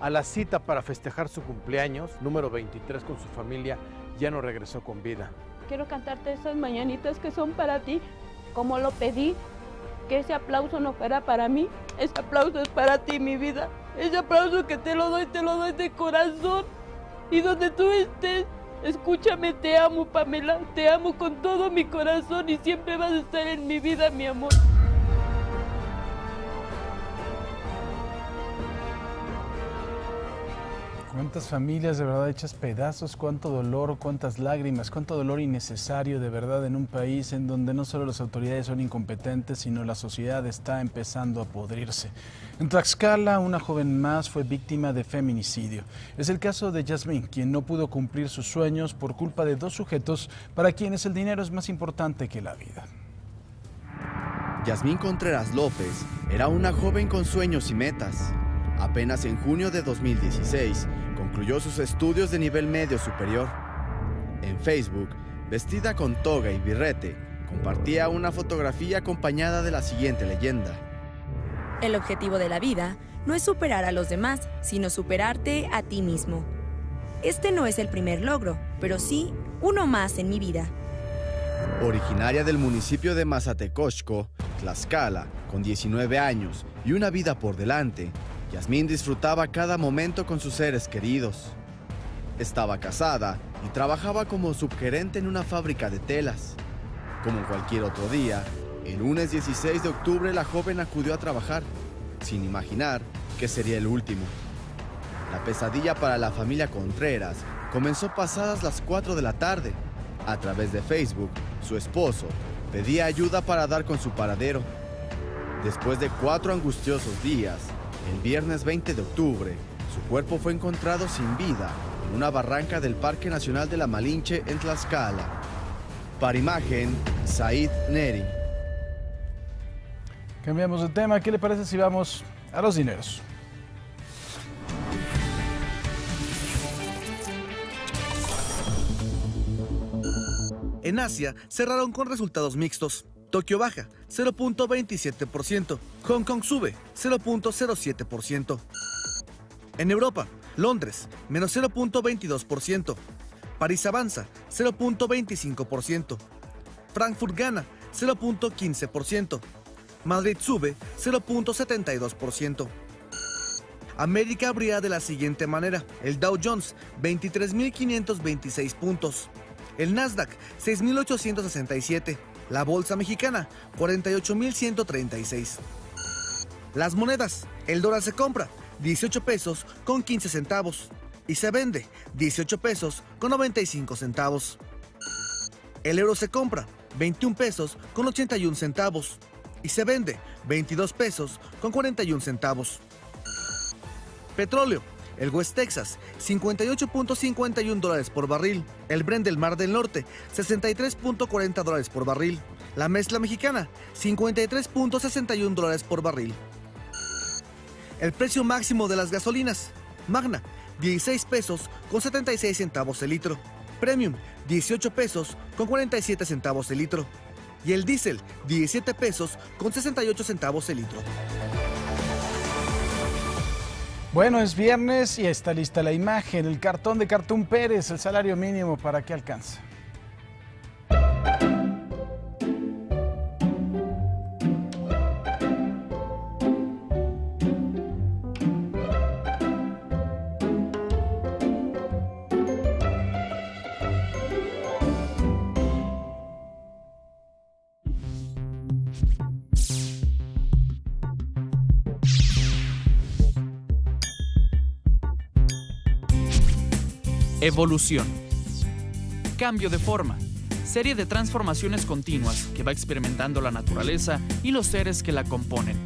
A la cita para festejar su cumpleaños, número 23, con su familia, ya no regresó con vida. Quiero cantarte esas mañanitas que son para ti, como lo pedí, que ese aplauso no fuera para mí. Ese aplauso es para ti, mi vida. Ese aplauso que te lo doy de corazón. Y donde tú estés, escúchame, te amo, Pamela. Te amo con todo mi corazón y siempre vas a estar en mi vida, mi amor. Cuántas familias de verdad hechas pedazos, cuánto dolor, cuántas lágrimas, cuánto dolor innecesario de verdad en un país en donde no solo las autoridades son incompetentes, sino la sociedad está empezando a podrirse. En Tlaxcala, una joven más fue víctima de feminicidio. Es el caso de Yasmín, quien no pudo cumplir sus sueños por culpa de 2 sujetos para quienes el dinero es más importante que la vida. Yasmín Contreras López era una joven con sueños y metas. Apenas en junio de 2016 concluyó sus estudios de nivel medio superior. En Facebook, vestida con toga y birrete, compartía una fotografía acompañada de la siguiente leyenda. El objetivo de la vida no es superar a los demás, sino superarte a ti mismo. Este no es el primer logro, pero sí uno más en mi vida. Originaria del municipio de Mazatecoxco, Tlaxcala, con 19 años y una vida por delante, Yasmín disfrutaba cada momento con sus seres queridos. Estaba casada y trabajaba como subgerente en una fábrica de telas. Como cualquier otro día, el lunes 16 de octubre la joven acudió a trabajar, sin imaginar que sería el último. La pesadilla para la familia Contreras comenzó pasadas las 4 de la tarde. A través de Facebook, su esposo pedía ayuda para dar con su paradero. Después de 4 angustiosos días, el viernes 20 de octubre, su cuerpo fue encontrado sin vida en una barranca del Parque Nacional de la Malinche en Tlaxcala. Para Imagen, Said Neri. Cambiamos de tema. ¿Qué le parece si vamos a los dineros? En Asia cerraron con resultados mixtos. Tokio baja 0.27%, Hong Kong sube 0.07%. En Europa, Londres menos 0.22%, París avanza 0.25%, Frankfurt gana 0.15%, Madrid sube 0.72%. América abrirá de la siguiente manera: el Dow Jones 23.526 puntos, el Nasdaq 6.867, la bolsa mexicana, 48.136. Las monedas. El dólar se compra, 18 pesos con 15 centavos. Y se vende, 18 pesos con 95 centavos. El euro se compra, 21 pesos con 81 centavos. Y se vende, 22 pesos con 41 centavos. Petróleo. El West Texas, 58.51 dólares por barril. El Brent del Mar del Norte, 63.40 dólares por barril. La mezcla mexicana, 53.61 dólares por barril. El precio máximo de las gasolinas. Magna, 16 pesos con 76 centavos el litro. Premium, 18 pesos con 47 centavos el litro. Y el diésel, 17 pesos con 68 centavos el litro. Bueno, es viernes y está lista la imagen, el cartón de Cartún Pérez, el salario mínimo, ¿para qué alcanza? Evolución. Cambio de forma. serie de transformaciones continuas que va experimentando la naturaleza y los seres que la componen.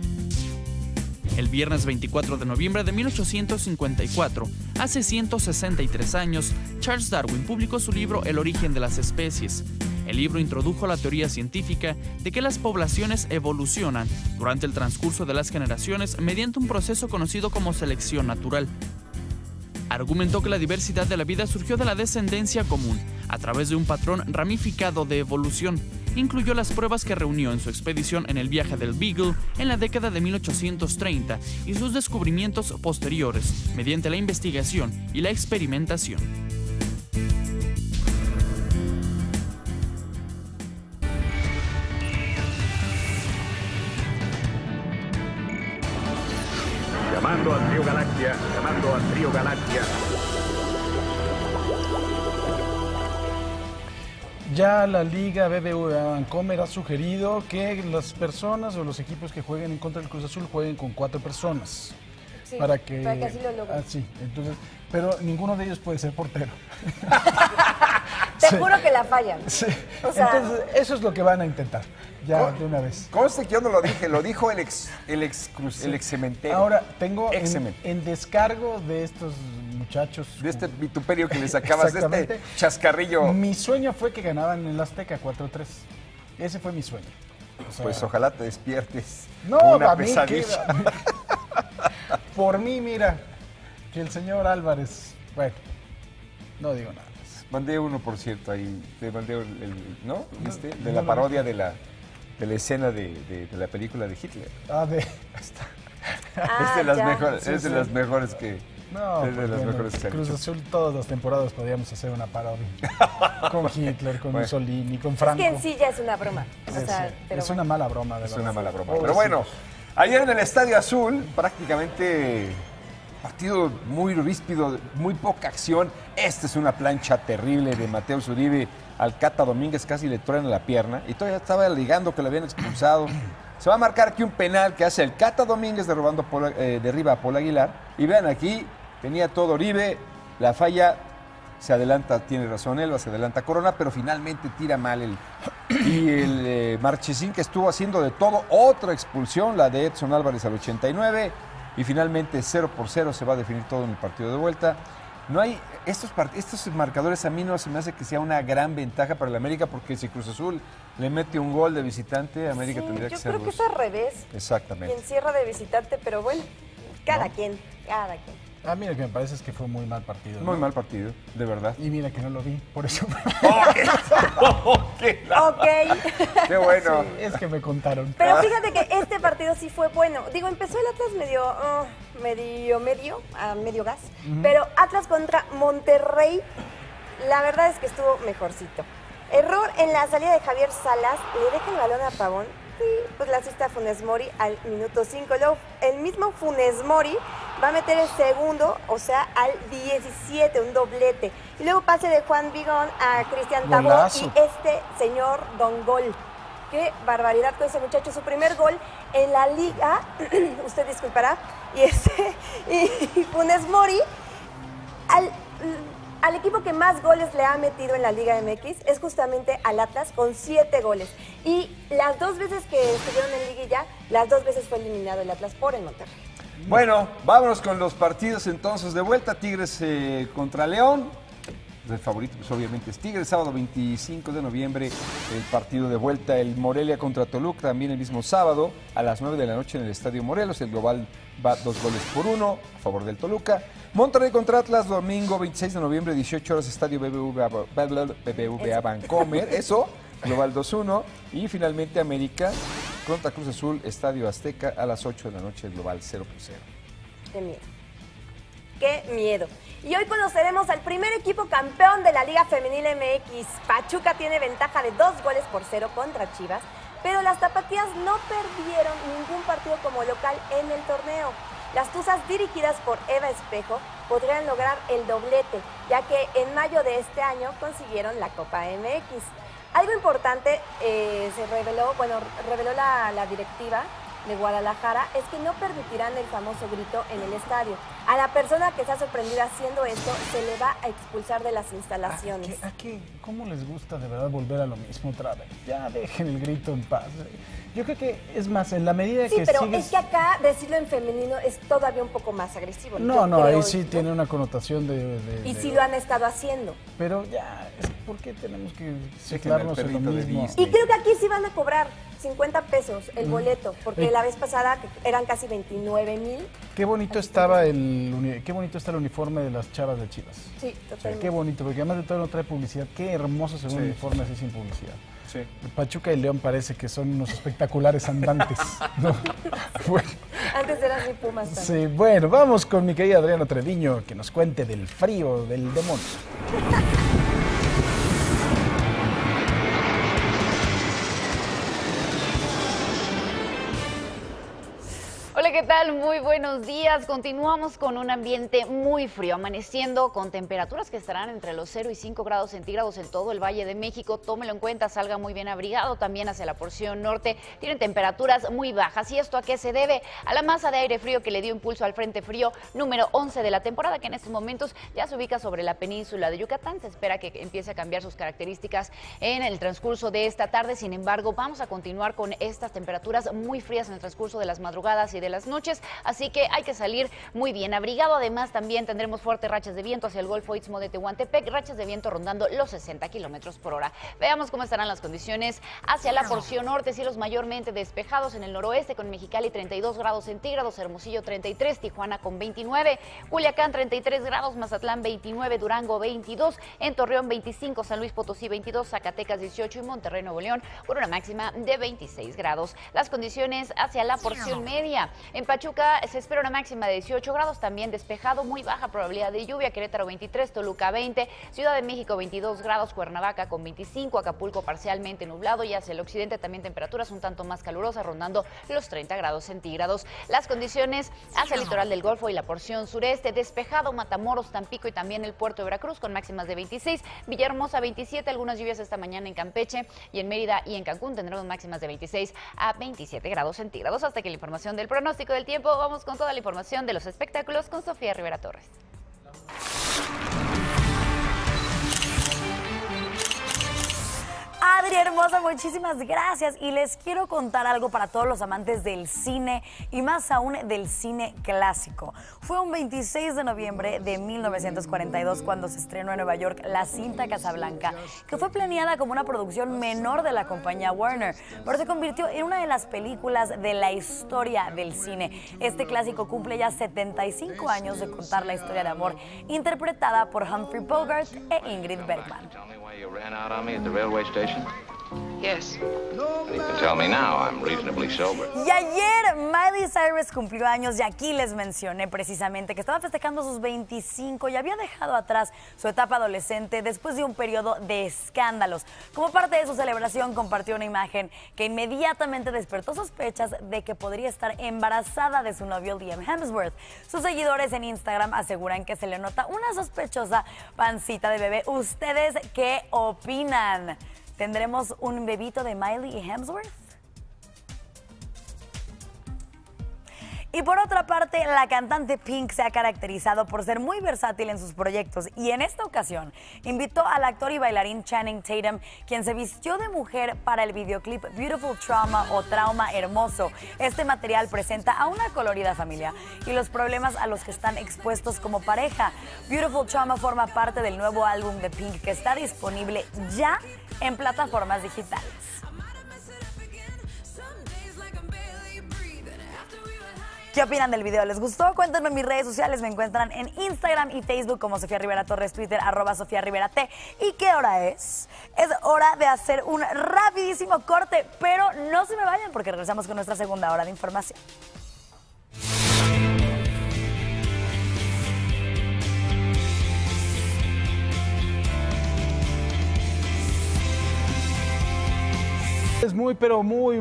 El viernes 24 de noviembre de 1854, hace 163 años, Charles Darwin publicó su libro El origen de las especies. El libro introdujo la teoría científica de que las poblaciones evolucionan durante el transcurso de las generaciones mediante un proceso conocido como selección natural. Argumentó que la diversidad de la vida surgió de la descendencia común, a través de un patrón ramificado de evolución. Incluyó las pruebas que reunió en su expedición en el viaje del Beagle en la década de 1830 y sus descubrimientos posteriores, mediante la investigación y la experimentación. Llamando al Trío Galaxia, llamando al Trío Galaxia. Ya la Liga BBVA Bancomer ha sugerido que las personas o los equipos que jueguen en contra del Cruz Azul jueguen con 4 personas. Sí, para que así lo logren. Así, entonces, pero ninguno de ellos puede ser portero. Te juro que la fallan. Sí. O sea, entonces, eso es lo que van a intentar. Ya de una vez. Conste que yo no lo dije, lo dijo el ex cementero. Ahora, tengo en descargo de estos muchachos. De este vituperio que les acabas, de este chascarrillo. Mi sueño fue que ganaban en el Azteca 4-3. Ese fue mi sueño. O sea, pues ojalá te despiertes. No, una pesadilla. Por mí, mira, que el señor Álvarez, bueno, no digo nada. Mandé uno, por cierto, ahí, te mandé el ¿no? ¿Viste? De la parodia de la escena de la película de Hitler. Ah, de... Está. Es de las mejores, es de las mejores que... No, es de las mejores que Cruz Azul, todas las temporadas podíamos hacer una parodia. Con Hitler, con Mussolini, con Franco. Es que en sí ya es una broma. O sea, es una mala broma, de verdad. Es una mala broma. Pero bueno, ayer en el Estadio Azul, prácticamente... Partido muy ríspido, muy poca acción. Esta es una plancha terrible de Mateo Zuribe al Cata Domínguez, casi le truena la pierna. Y todavía estaba ligando que le habían expulsado. Se va a marcar aquí un penal que hace el Cata Domínguez derribando derriba a Paul Aguilar. Y vean aquí, tenía todo Oribe, la falla, se adelanta, tiene razón Elba, se adelanta Corona, pero finalmente tira mal el... Y el Marchesín, que estuvo haciendo de todo, otra expulsión, la de Edson Álvarez al 89... Y finalmente 0-0 se va a definir todo en el partido de vuelta. No hay estos marcadores, a mí no se me hace que sea una gran ventaja para el América, porque si Cruz Azul le mete un gol de visitante, América tendría que ser. Yo creo que es al revés. Exactamente. Y encierra de visitante, pero bueno, cada quien. A mí lo que me parece es que fue muy mal partido. Muy mal partido, de verdad. Y mira que no lo vi, por eso. Qué bueno. Sí, es que me contaron. Pero fíjate que este partido sí fue bueno. Digo, empezó el Atlas medio gas. Pero Atlas contra Monterrey, la verdad es que estuvo mejorcito. Error en la salida de Javier Salas, le deja el balón a Pavón. Y pues la asista Funes Mori al minuto 5. Luego, el mismo Funes Mori va a meter el segundo, o sea, al 17, un doblete. Y luego pase de Juan Vigón a Cristian Tabó y este señor Don Gol. Qué barbaridad con ese muchacho. Su primer gol en la liga, usted disculpará, y Funes Mori al equipo que más goles le ha metido en la Liga MX es justamente al Atlas con 7 goles. Y las dos veces que estuvieron en liguilla, las dos veces fue eliminado el Atlas por el Monterrey. Bueno, vámonos con los partidos entonces de vuelta. Tigres contra León. El favorito pues, obviamente es Tigres. Sábado 25 de noviembre el partido de vuelta. El Morelia contra Toluca también el mismo sábado a las 9 de la noche en el Estadio Morelos. El global va 2-1 a favor del Toluca. Monterrey contra Atlas, domingo 26 de noviembre, 18 horas, Estadio BBVA Bancomer, eso, global 2-1. Y finalmente América contra Cruz Azul, Estadio Azteca, a las 8 de la noche, global 0-0. Qué miedo. Qué miedo. Y hoy conoceremos al primer equipo campeón de la Liga Femenil MX. Pachuca tiene ventaja de 2-0 contra Chivas, pero las tapatías no perdieron ningún partido como local en el torneo. Las Tuzas, dirigidas por Eva Espejo, podrían lograr el doblete, ya que en mayo de este año consiguieron la Copa MX. Algo importante reveló la directiva de Guadalajara es que no permitirán el famoso grito en el estadio. A la persona que sea sorprendida haciendo esto se le va a expulsar de las instalaciones. ¿Cómo les gusta de verdad volver a lo mismo otra vez? Ya dejen el grito en paz. Yo creo que es más, en la medida que pero sigues... es que acá decirlo en femenino es todavía un poco más agresivo. No, ahí sí tiene una connotación de... Y sí lo han estado haciendo. Pero ya, ¿por qué tenemos que ciclarnos en lo mismo? Y creo que aquí sí van a cobrar 50 pesos el boleto, porque la vez pasada eran casi 29,000. Qué bonito estaba qué bonito está el uniforme de las chavas de Chivas. Sí, totalmente. Qué bonito, porque además de todo no trae publicidad. Qué hermoso se ve un uniforme así sin publicidad. Sí. Pachuca y León parece que son unos espectaculares andantes, ¿no? Bueno. Antes eran muy Pumas. Sí, bueno, vamos con mi querida Adriana Treviño, que nos cuente del frío del demonio. Hola, ¿qué tal? Muy buenos días. Continuamos con un ambiente muy frío, amaneciendo con temperaturas que estarán entre los 0 y 5 grados centígrados en todo el Valle de México. Tómelo en cuenta, salga muy bien abrigado. También hacia la porción norte tienen temperaturas muy bajas. ¿Y esto a qué se debe? A la masa de aire frío que le dio impulso al Frente Frío número 11 de la temporada, que en estos momentos ya se ubica sobre la península de Yucatán. Se espera que empiece a cambiar sus características en el transcurso de esta tarde. Sin embargo, vamos a continuar con estas temperaturas muy frías en el transcurso de las madrugadas y de las noches, así que hay que salir muy bien abrigado. Además, también tendremos fuertes rachas de viento hacia el Golfo Istmo de Tehuantepec, rachas de viento rondando los 60 kilómetros por hora. Veamos cómo estarán las condiciones hacia la porción norte, cielos mayormente despejados en el noroeste, con Mexicali 32 grados centígrados, Hermosillo 33, Tijuana con 29, Culiacán 33 grados, Mazatlán 29, Durango 22, en Torreón 25, San Luis Potosí 22, Zacatecas 18 y Monterrey, Nuevo León, con una máxima de 26 grados. Las condiciones hacia la porción media. En Pachuca se espera una máxima de 18 grados, también despejado, muy baja probabilidad de lluvia. Querétaro 23, Toluca 20, Ciudad de México 22 grados, Cuernavaca con 25, Acapulco parcialmente nublado, y hacia el occidente también temperaturas un tanto más calurosas, rondando los 30 grados centígrados. Las condiciones hacia el litoral del Golfo y la porción sureste, despejado, Matamoros, Tampico y también el puerto de Veracruz con máximas de 26, Villahermosa 27, algunas lluvias esta mañana en Campeche, y en Mérida y en Cancún tendremos máximas de 26 a 27 grados centígrados. Hasta que la información del pronóstico del tiempo. Vamos con toda la información de los espectáculos con Sofía Rivera Torres. Adri hermosa, muchísimas gracias, y les quiero contar algo para todos los amantes del cine, y más aún del cine clásico. Fue un 26 de noviembre de 1942 cuando se estrenó en Nueva York la cinta Casablanca, que fue planeada como una producción menor de la compañía Warner, pero se convirtió en una de las películas de la historia del cine. Este clásico cumple ya 75 años de contar la historia de amor, interpretada por Humphrey Bogart e Ingrid Bergman. Yes. You can tell me now, I'm reasonably sober. Y ayer Miley Cyrus cumplió años, y aquí les mencioné precisamente que estaba festejando sus 25 y había dejado atrás su etapa adolescente después de un periodo de escándalos. Como parte de su celebración, compartió una imagen que inmediatamente despertó sospechas de que podría estar embarazada de su novio Liam Hemsworth. Sus seguidores en Instagram aseguran que se le nota una sospechosa pancita de bebé. ¿Ustedes qué opinan? ¿Tendremos un bebito de Miley y Hemsworth? Y por otra parte, la cantante Pink se ha caracterizado por ser muy versátil en sus proyectos, y en esta ocasión invitó al actor y bailarín Channing Tatum, quien se vistió de mujer para el videoclip Beautiful Trauma o Trauma Hermoso. Este material presenta a una colorida familia y los problemas a los que están expuestos como pareja. Beautiful Trauma forma parte del nuevo álbum de Pink, que está disponible ya en plataformas digitales. ¿Qué opinan del video? ¿Les gustó? Cuéntenme en mis redes sociales. Me encuentran en Instagram y Facebook como Sofía Rivera Torres, Twitter @SofiaRiveraT. ¿Y qué hora es? Es hora de hacer un rapidísimo corte, pero no se me vayan porque regresamos con nuestra segunda hora de información. Es muy, pero muy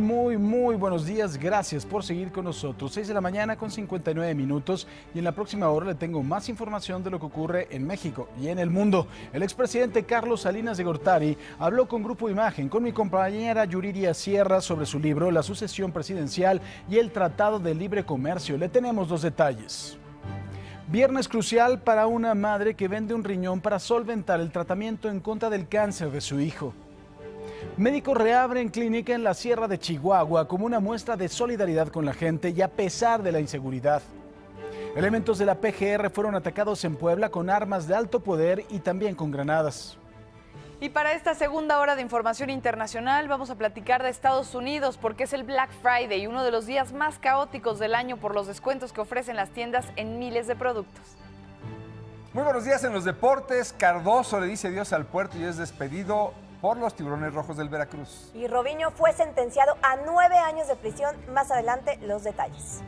buenos días. Gracias por seguir con nosotros. 6 de la mañana con 59 minutos y en la próxima hora le tengo más información de lo que ocurre en México y en el mundo. El expresidente Carlos Salinas de Gortari habló con Grupo Imagen, con mi compañera Yuriria Sierra sobre su libro La Sucesión Presidencial y el Tratado de Libre Comercio. Le tenemos los detalles. Viernes crucial para una madre que vende un riñón para solventar el tratamiento en contra del cáncer de su hijo. Médicos reabren clínica en la Sierra de Chihuahua como una muestra de solidaridad con la gente y a pesar de la inseguridad. Elementos de la PGR fueron atacados en Puebla con armas de alto poder y también con granadas. Y para esta segunda hora de información internacional vamos a platicar de Estados Unidos porque es el Black Friday, uno de los días más caóticos del año por los descuentos que ofrecen las tiendas en miles de productos. Muy buenos días en los deportes. Cardozo le dice adiós al puerto y es despedido por los Tiburones Rojos del Veracruz. Y Robinho fue sentenciado a 9 años de prisión. Más adelante los detalles.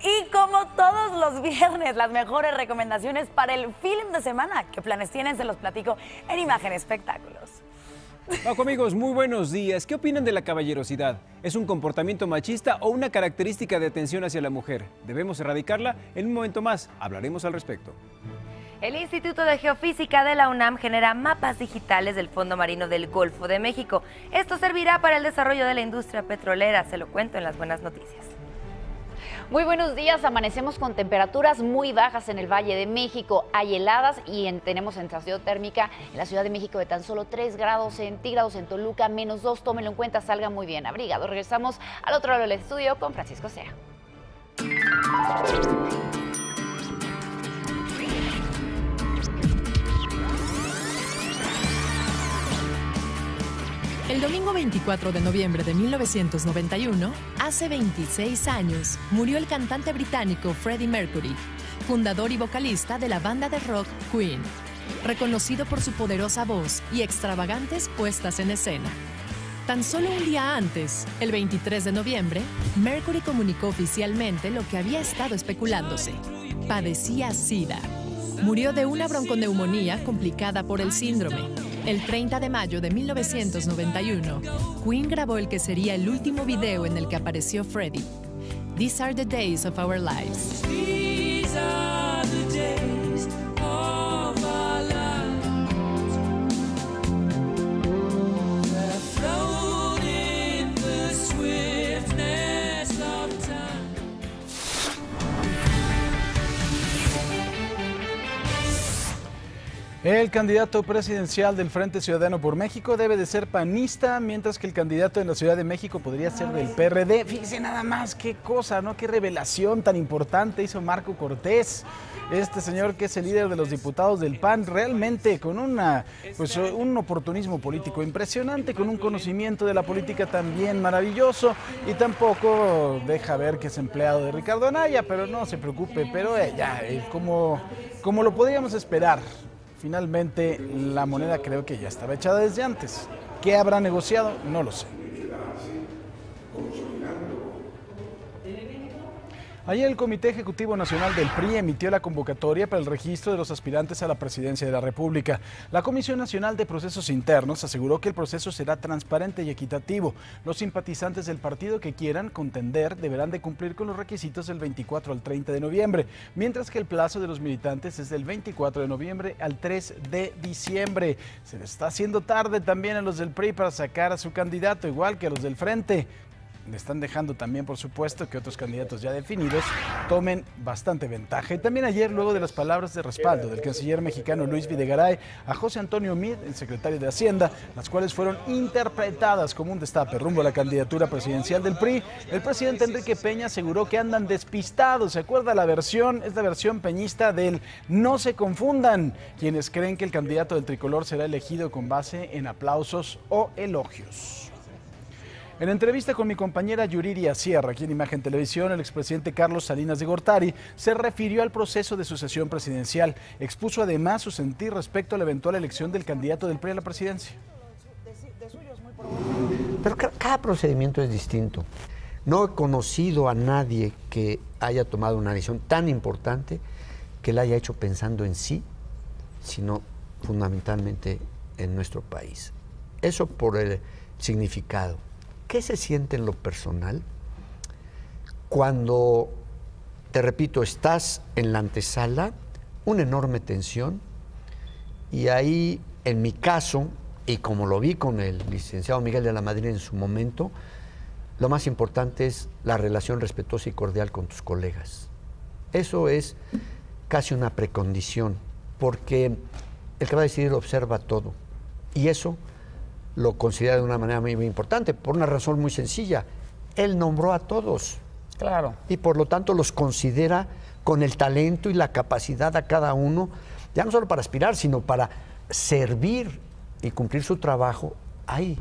Y como todos los viernes, las mejores recomendaciones para el film de semana. ¿Qué planes tienen? Se los platico en Imagen Espectáculos. Paco, amigos, muy buenos días. ¿Qué opinan de la caballerosidad? ¿Es un comportamiento machista o una característica de atención hacia la mujer? ¿Debemos erradicarla? En un momento más hablaremos al respecto. El Instituto de Geofísica de la UNAM genera mapas digitales del fondo marino del Golfo de México. Esto servirá para el desarrollo de la industria petrolera. Se lo cuento en las buenas noticias. Muy buenos días, amanecemos con temperaturas muy bajas en el Valle de México, hay heladas y tenemos sensación térmica en la Ciudad de México de tan solo 3 grados centígrados, en Toluca -2, tómenlo en cuenta, salga muy bien abrigado. Regresamos al otro lado del estudio con Francisco Zea. El domingo 24 de noviembre de 1991, hace 26 años, murió el cantante británico Freddie Mercury, fundador y vocalista de la banda de rock Queen, reconocido por su poderosa voz y extravagantes puestas en escena. Tan solo un día antes, el 23 de noviembre, Mercury comunicó oficialmente lo que había estado especulándose: padecía SIDA. Murió de una bronconeumonía complicada por el síndrome. El 30 de mayo de 1991, Queen grabó el que sería el último video en el que apareció Freddie. These are the days of our lives. El candidato presidencial del Frente Ciudadano por México debe de ser panista, mientras que el candidato en la Ciudad de México podría ser del PRD. Fíjense nada más qué cosa, ¿no? Qué revelación tan importante hizo Marco Cortés. Este señor que es el líder de los diputados del PAN, realmente con un oportunismo político impresionante, con un conocimiento de la política también maravilloso, y tampoco deja ver que es empleado de Ricardo Anaya, pero no se preocupe, pero ya, como lo podríamos esperar. Finalmente, la moneda creo que ya estaba echada desde antes. ¿Qué habrá negociado? No lo sé. Ayer el Comité Ejecutivo Nacional del PRI emitió la convocatoria para el registro de los aspirantes a la presidencia de la República. La Comisión Nacional de Procesos Internos aseguró que el proceso será transparente y equitativo. Los simpatizantes del partido que quieran contender deberán de cumplir con los requisitos del 24 al 30 de noviembre, mientras que el plazo de los militantes es del 24 de noviembre al 3 de diciembre. Se les está haciendo tarde también a los del PRI para sacar a su candidato, igual que a los del Frente. Le están dejando también, por supuesto, que otros candidatos ya definidos tomen bastante ventaja. Y también ayer, luego de las palabras de respaldo del canciller mexicano Luis Videgaray a José Antonio Meade, el secretario de Hacienda, las cuales fueron interpretadas como un destape rumbo a la candidatura presidencial del PRI, el presidente Enrique Peña aseguró que andan despistados. ¿Se acuerda la versión? Es la versión peñista del no se confundan, quienes creen que el candidato del tricolor será elegido con base en aplausos o elogios. En entrevista con mi compañera Yuriria Sierra, aquí en Imagen Televisión, el expresidente Carlos Salinas de Gortari se refirió al proceso de sucesión presidencial. Expuso además su sentir respecto a la eventual elección del candidato del PRI a la presidencia. Pero cada procedimiento es distinto. No he conocido a nadie que haya tomado una decisión tan importante que la haya hecho pensando en sí, sino fundamentalmente en nuestro país. Eso por el significado. ¿Qué se siente en lo personal cuando, te repito, estás en la antesala, una enorme tensión, y ahí, en mi caso, y como lo vi con el licenciado Miguel de la Madrid en su momento, lo más importante es la relación respetuosa y cordial con tus colegas. Eso es casi una precondición, porque el que va a decidir observa todo, y eso lo considera de una manera muy, muy importante, por una razón muy sencilla. Él nombró a todos. Claro. Y por lo tanto los considera con el talento y la capacidad a cada uno, ya no solo para aspirar, sino para servir y cumplir su trabajo ahí.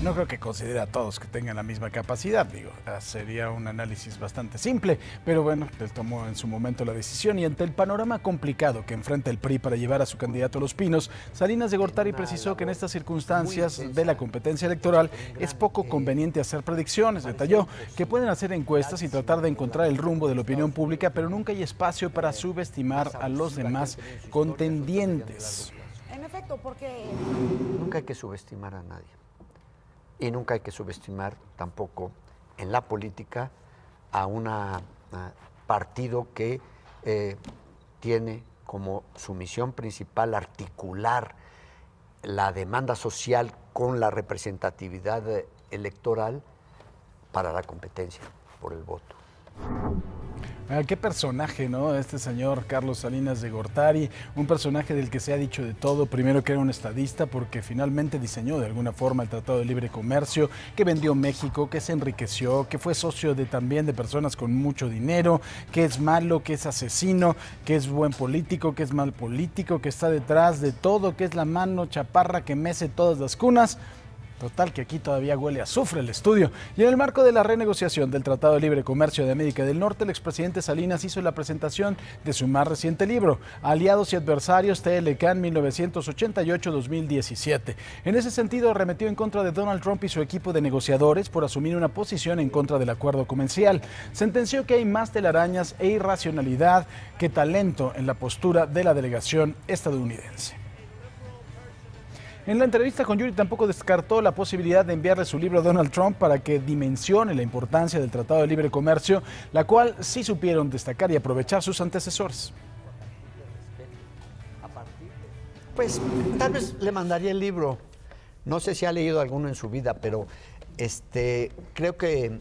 No creo que considere a todos que tengan la misma capacidad, digo, sería un análisis bastante simple, pero bueno, él tomó en su momento la decisión y ante el panorama complicado que enfrenta el PRI para llevar a su candidato a Los Pinos, Salinas de Gortari precisó que en estas circunstancias de la competencia electoral es poco conveniente hacer predicciones. Detalló que pueden hacer encuestas y tratar de encontrar el rumbo de la opinión pública, pero nunca hay espacio para subestimar a los demás contendientes. En efecto, porque nunca hay que subestimar a nadie. Y nunca hay que subestimar tampoco en la política a un partido que tiene como su misión principal articular la demanda social con la representatividad electoral para la competencia por el voto. Qué personaje, ¿no? Este señor Carlos Salinas de Gortari, un personaje del que se ha dicho de todo. Primero que era un estadista porque finalmente diseñó de alguna forma el Tratado de Libre Comercio, que vendió México, que se enriqueció, que fue socio de también de personas con mucho dinero, que es malo, que es asesino, que es buen político, que es mal político, que está detrás de todo, que es la mano chaparra que mece todas las cunas. Total, que aquí todavía huele a azufre el estudio. Y en el marco de la renegociación del Tratado de Libre Comercio de América del Norte, el expresidente Salinas hizo la presentación de su más reciente libro, Aliados y Adversarios, TLCAN 1988-2017. En ese sentido, arremetió en contra de Donald Trump y su equipo de negociadores por asumir una posición en contra del acuerdo comercial. Sentenció que hay más telarañas e irracionalidad que talento en la postura de la delegación estadounidense. En la entrevista con Yuri tampoco descartó la posibilidad de enviarle su libro a Donald Trump para que dimensione la importancia del Tratado de Libre Comercio, la cual sí supieron destacar y aprovechar sus antecesores. Pues tal vez le mandaría el libro. No sé si ha leído alguno en su vida, pero creo que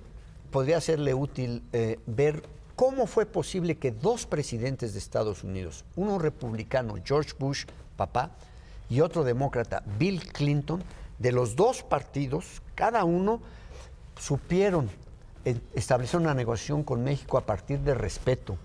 podría serle útil ver cómo fue posible que dos presidentes de Estados Unidos, uno republicano, George Bush, papá, y otro demócrata, Bill Clinton, de los dos partidos, cada uno supieron establecer una negociación con México a partir del respeto,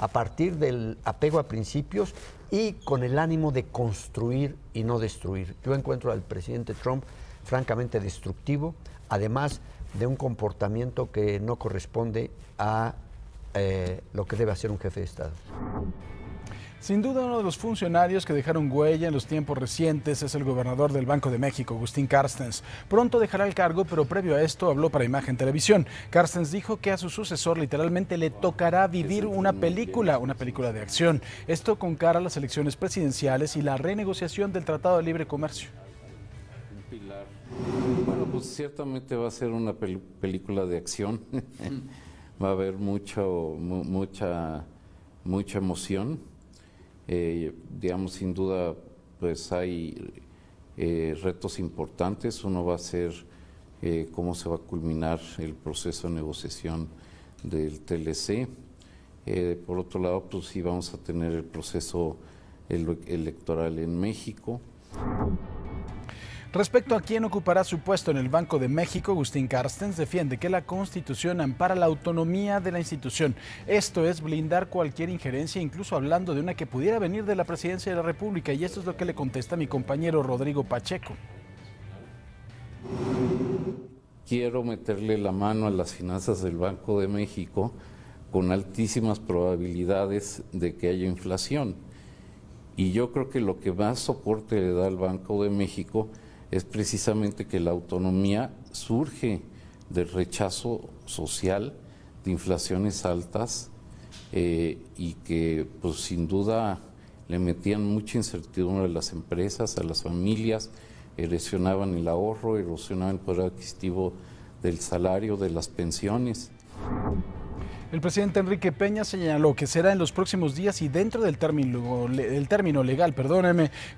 a partir del apego a principios y con el ánimo de construir y no destruir. Yo encuentro al presidente Trump francamente destructivo, además de un comportamiento que no corresponde a lo que debe hacer un jefe de Estado. Sin duda, uno de los funcionarios que dejaron huella en los tiempos recientes es el gobernador del Banco de México, Agustín Carstens. Pronto dejará el cargo, pero previo a esto habló para Imagen Televisión. Carstens dijo que a su sucesor literalmente le tocará vivir una película de acción. Esto con cara a las elecciones presidenciales y la renegociación del Tratado de Libre Comercio. Bueno, pues ciertamente va a ser una película de acción. Va a haber mucha emoción. Digamos, sin duda, pues hay retos importantes. Uno va a ser cómo se va a culminar el proceso de negociación del TLC. Por otro lado, pues sí vamos a tener el proceso electoral en México. Respecto a quién ocupará su puesto en el Banco de México, Agustín Carstens defiende que la Constitución ampara la autonomía de la institución. Esto es blindar cualquier injerencia, incluso hablando de una que pudiera venir de la Presidencia de la República. Y esto es lo que le contesta mi compañero Rodrigo Pacheco. Quiero meterle la mano a las finanzas del Banco de México con altísimas probabilidades de que haya inflación. Y yo creo que lo que más soporte le da al Banco de México es precisamente que la autonomía surge del rechazo social de inflaciones altas y que pues sin duda le metían mucha incertidumbre a las empresas, a las familias, erosionaban el ahorro, erosionaban el poder adquisitivo del salario, de las pensiones. El presidente Enrique Peña señaló que será en los próximos días y dentro del término legal,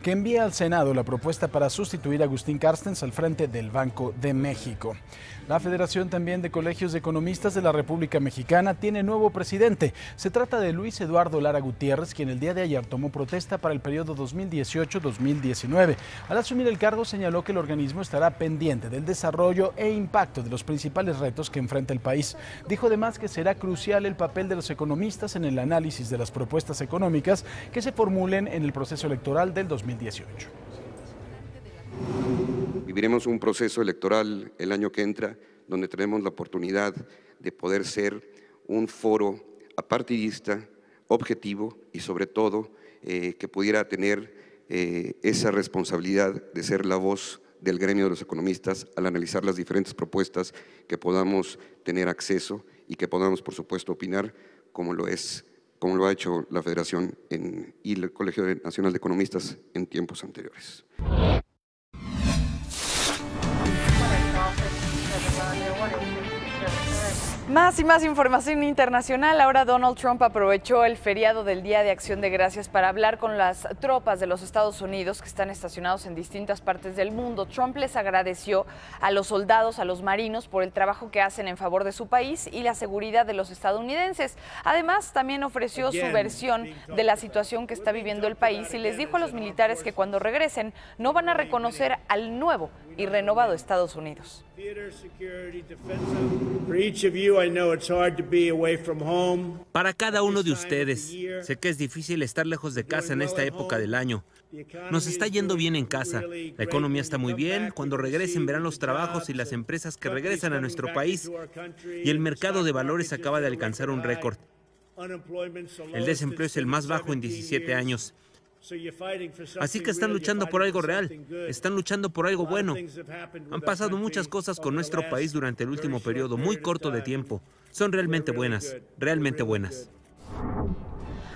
que envíe al Senado la propuesta para sustituir a Agustín Carstens al frente del Banco de México. La Federación también de Colegios de Economistas de la República Mexicana tiene nuevo presidente. Se trata de Luis Eduardo Lara Gutiérrez, quien el día de ayer tomó protesta para el periodo 2018-2019. Al asumir el cargo señaló que el organismo estará pendiente del desarrollo e impacto de los principales retos que enfrenta el país. Dijo además que será crucial el papel de los economistas en el análisis de las propuestas económicas que se formulen en el proceso electoral del 2018. Viviremos un proceso electoral el año que entra, donde tenemos la oportunidad de poder ser un foro apartidista, objetivo y sobre todo que pudiera tener esa responsabilidad de ser la voz del gremio de los economistas al analizar las diferentes propuestas que podamos tener acceso y que podamos, por supuesto, opinar como lo ha hecho la Federación y el Colegio Nacional de Economistas en tiempos anteriores. Más y más información internacional. Ahora Donald Trump aprovechó el feriado del Día de Acción de Gracias para hablar con las tropas de los Estados Unidos que están estacionados en distintas partes del mundo. Trump les agradeció a los soldados, a los marinos, por el trabajo que hacen en favor de su país y la seguridad de los estadounidenses. Además, también ofreció su versión de la situación que está viviendo el país y les dijo a los militares que cuando regresen no van a reconocer al nuevo y renovado Estados Unidos. Para cada uno de ustedes, sé que es difícil estar lejos de casa en esta época del año. Nos está yendo bien en casa, la economía está muy bien, cuando regresen verán los trabajos y las empresas que regresan a nuestro país y el mercado de valores acaba de alcanzar un récord. El desempleo es el más bajo en 17 años. Así que están luchando por algo real, están luchando por algo bueno. Han pasado muchas cosas con nuestro país durante el último periodo, muy corto de tiempo. Son realmente buenas, realmente buenas.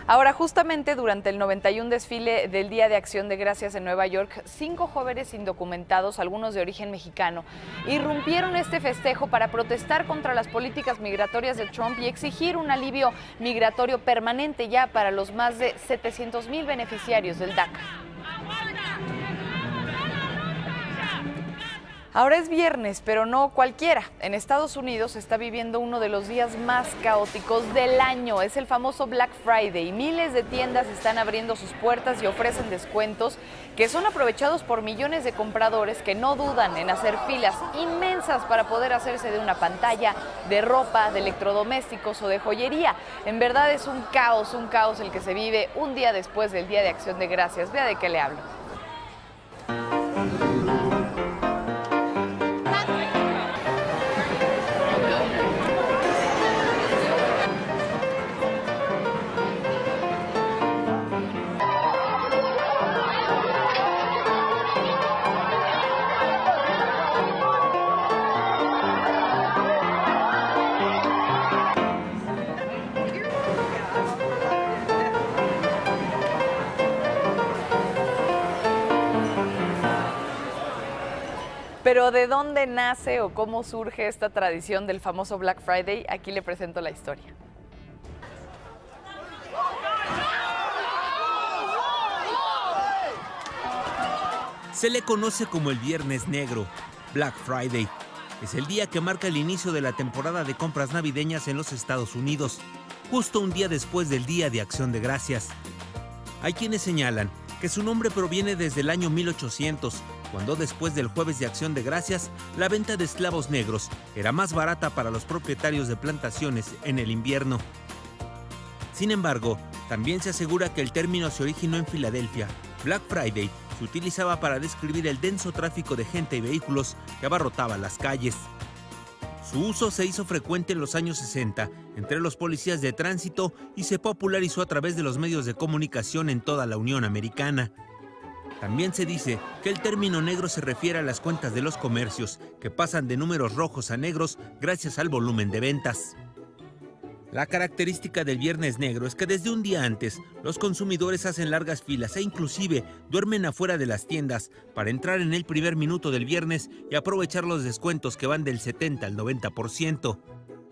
Ahora, justamente durante el 91 desfile del Día de Acción de Gracias en Nueva York, 5 jóvenes indocumentados, algunos de origen mexicano, irrumpieron este festejo para protestar contra las políticas migratorias de Trump y exigir un alivio migratorio permanente ya para los más de 700,000 beneficiarios del DACA. Ahora es viernes, pero no cualquiera. En Estados Unidos se está viviendo uno de los días más caóticos del año. Es el famoso Black Friday. Miles de tiendas están abriendo sus puertas y ofrecen descuentos que son aprovechados por millones de compradores que no dudan en hacer filas inmensas para poder hacerse de una pantalla, de ropa, de electrodomésticos o de joyería. En verdad es un caos el que se vive un día después del Día de Acción de Gracias. Vea de qué le hablo. Pero ¿de dónde nace o cómo surge esta tradición del famoso Black Friday? Aquí le presento la historia. Se le conoce como el Viernes Negro, Black Friday. Es el día que marca el inicio de la temporada de compras navideñas en los Estados Unidos, justo un día después del Día de Acción de Gracias. Hay quienes señalan que su nombre proviene desde el año 1800, cuando después del Jueves de Acción de Gracias, la venta de esclavos negros era más barata para los propietarios de plantaciones en el invierno. Sin embargo, también se asegura que el término se originó en Filadelfia. Black Friday se utilizaba para describir el denso tráfico de gente y vehículos que abarrotaba las calles. Su uso se hizo frecuente en los años 60 entre los policías de tránsito y se popularizó a través de los medios de comunicación en toda la Unión Americana. También se dice que el término negro se refiere a las cuentas de los comercios, que pasan de números rojos a negros gracias al volumen de ventas. La característica del Viernes Negro es que desde un día antes los consumidores hacen largas filas e inclusive duermen afuera de las tiendas para entrar en el primer minuto del viernes y aprovechar los descuentos que van del 70 al 90%.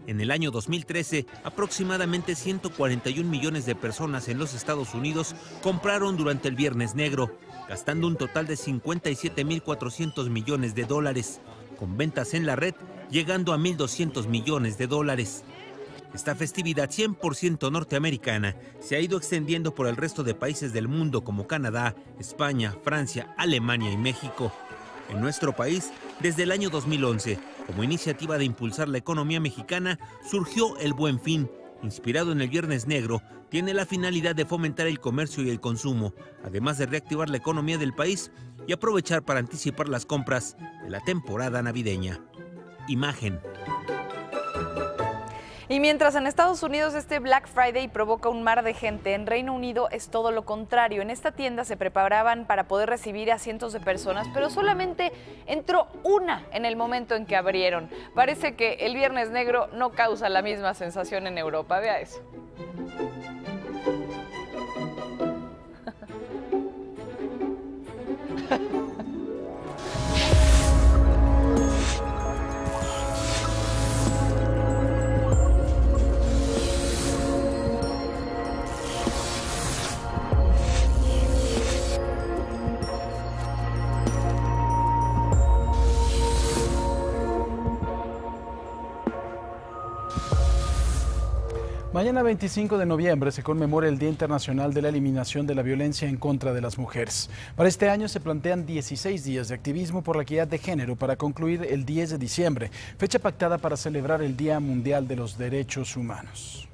En el año 2013, aproximadamente 141 millones de personas en los Estados Unidos compraron durante el Viernes Negro, gastando un total de 57.400 millones de dólares, con ventas en la red llegando a 1.200 millones de dólares. Esta festividad 100% norteamericana se ha ido extendiendo por el resto de países del mundo como Canadá, España, Francia, Alemania y México. En nuestro país, desde el año 2011, como iniciativa de impulsar la economía mexicana, surgió el Buen Fin. Inspirado en el Viernes Negro, tiene la finalidad de fomentar el comercio y el consumo, además de reactivar la economía del país y aprovechar para anticipar las compras de la temporada navideña. Imagen. Y mientras en Estados Unidos este Black Friday provoca un mar de gente, en Reino Unido es todo lo contrario. En esta tienda se preparaban para poder recibir a cientos de personas, pero solamente entró una en el momento en que abrieron. Parece que el Viernes Negro no causa la misma sensación en Europa. Vea eso. Mañana 25 de noviembre se conmemora el Día Internacional de la Eliminación de la Violencia en contra de las Mujeres. Para este año se plantean 16 días de activismo por la equidad de género para concluir el 10 de diciembre, fecha pactada para celebrar el Día Mundial de los Derechos Humanos.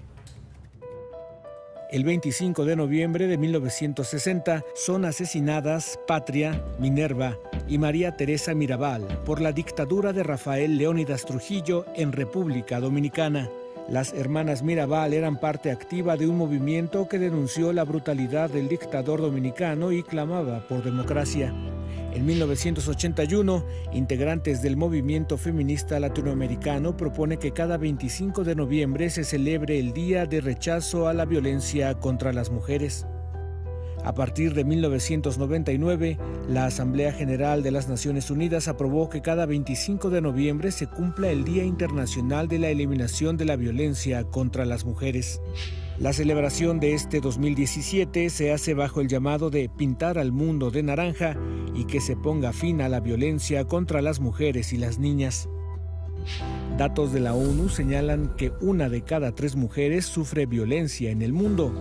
El 25 de noviembre de 1960 son asesinadas Patria, Minerva y María Teresa Mirabal por la dictadura de Rafael Leónidas Trujillo en República Dominicana. Las hermanas Mirabal eran parte activa de un movimiento que denunció la brutalidad del dictador dominicano y clamaba por democracia. En 1981, integrantes del movimiento feminista latinoamericano propone que cada 25 de noviembre se celebre el Día de Rechazo a la Violencia contra las Mujeres. A partir de 1999, la Asamblea General de las Naciones Unidas aprobó que cada 25 de noviembre se cumpla el Día Internacional de la Eliminación de la Violencia contra las Mujeres. La celebración de este 2017 se hace bajo el llamado de pintar al mundo de naranja y que se ponga fin a la violencia contra las mujeres y las niñas. Datos de la ONU señalan que una de cada 3 mujeres sufre violencia en el mundo.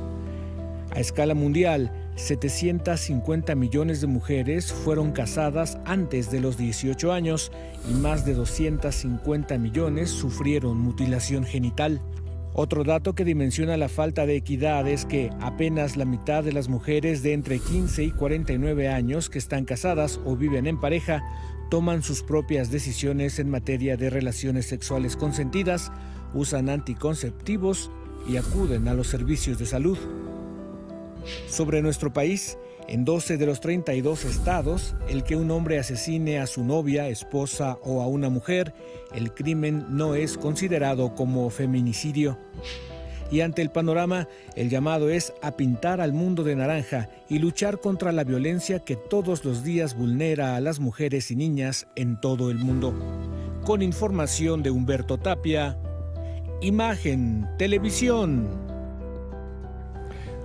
A escala mundial, 750 millones de mujeres fueron casadas antes de los 18 años y más de 250 millones sufrieron mutilación genital. Otro dato que dimensiona la falta de equidad es que apenas la mitad de las mujeres de entre 15 y 49 años que están casadas o viven en pareja toman sus propias decisiones en materia de relaciones sexuales consentidas, usan anticonceptivos y acuden a los servicios de salud. Sobre nuestro país, en 12 de los 32 estados, el que un hombre asesine a su novia, esposa o a una mujer, el crimen no es considerado como feminicidio. Y ante el panorama, el llamado es a pintar al mundo de naranja y luchar contra la violencia que todos los días vulnera a las mujeres y niñas en todo el mundo. Con información de Humberto Tapia, Imagen Televisión.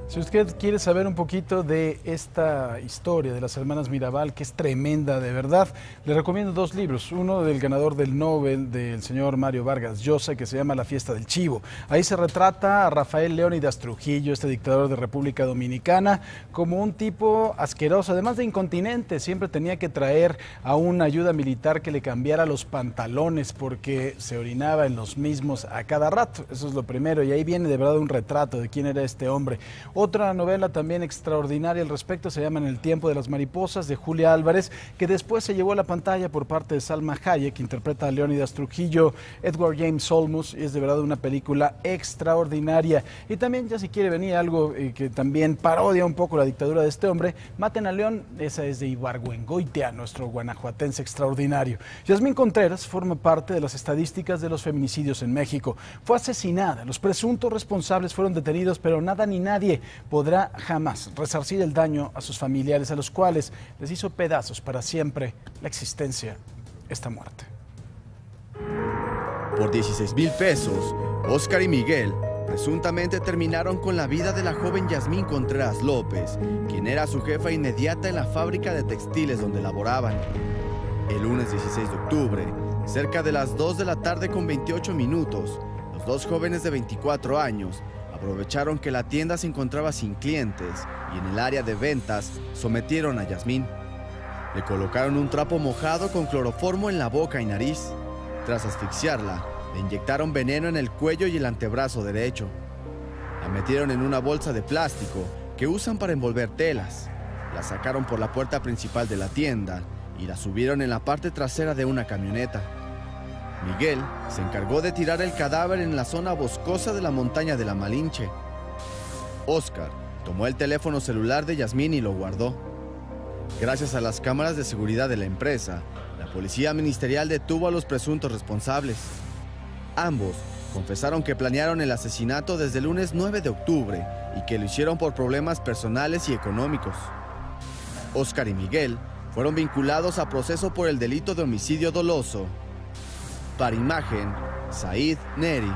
Si usted quiere saber un poquito de esta historia de las hermanas Mirabal, que es tremenda de verdad, le recomiendo 2 libros. Uno del ganador del Nobel, del señor Mario Vargas Llosa, que se llama La Fiesta del Chivo. Ahí se retrata a Rafael Leónidas Trujillo, este dictador de República Dominicana, como un tipo asqueroso, además de incontinente. Siempre tenía que traer a una ayuda militar que le cambiara los pantalones porque se orinaba en los mismos a cada rato. Eso es lo primero, y ahí viene de verdad un retrato de quién era este hombre. Otra novela también extraordinaria al respecto se llama En el tiempo de las mariposas, de Julia Álvarez, que después se llevó a la pantalla por parte de Salma Hayek, que interpreta a Leónidas Trujillo, Edward James Olmos, y es de verdad una película extraordinaria. Y también, ya si quiere venir algo que también parodia un poco la dictadura de este hombre, Maten a León, esa es de Ibargüengoitia, nuestro guanajuatense extraordinario. Yasmín Contreras forma parte de las estadísticas de los feminicidios en México. Fue asesinada, los presuntos responsables fueron detenidos, pero nada ni nadie podrá jamás resarcir el daño a sus familiares, a los cuales les hizo pedazos para siempre la existencia, esta muerte. Por 16,000 pesos, Óscar y Miguel presuntamente terminaron con la vida de la joven Yasmín Contreras López, quien era su jefa inmediata en la fábrica de textiles donde laboraban. El lunes 16 de octubre, cerca de las 2 de la tarde con 28 minutos, los dos jóvenes de 24 años aprovecharon que la tienda se encontraba sin clientes y en el área de ventas sometieron a Yasmín. Le colocaron un trapo mojado con cloroformo en la boca y nariz. Tras asfixiarla, le inyectaron veneno en el cuello y el antebrazo derecho. La metieron en una bolsa de plástico que usan para envolver telas. La sacaron por la puerta principal de la tienda y la subieron en la parte trasera de una camioneta. Miguel se encargó de tirar el cadáver en la zona boscosa de la montaña de la Malinche. Óscar tomó el teléfono celular de Yasmín y lo guardó. Gracias a las cámaras de seguridad de la empresa, la policía ministerial detuvo a los presuntos responsables. Ambos confesaron que planearon el asesinato desde el lunes 9 de octubre y que lo hicieron por problemas personales y económicos. Óscar y Miguel fueron vinculados a proceso por el delito de homicidio doloso. Para Imagen, Said Neri.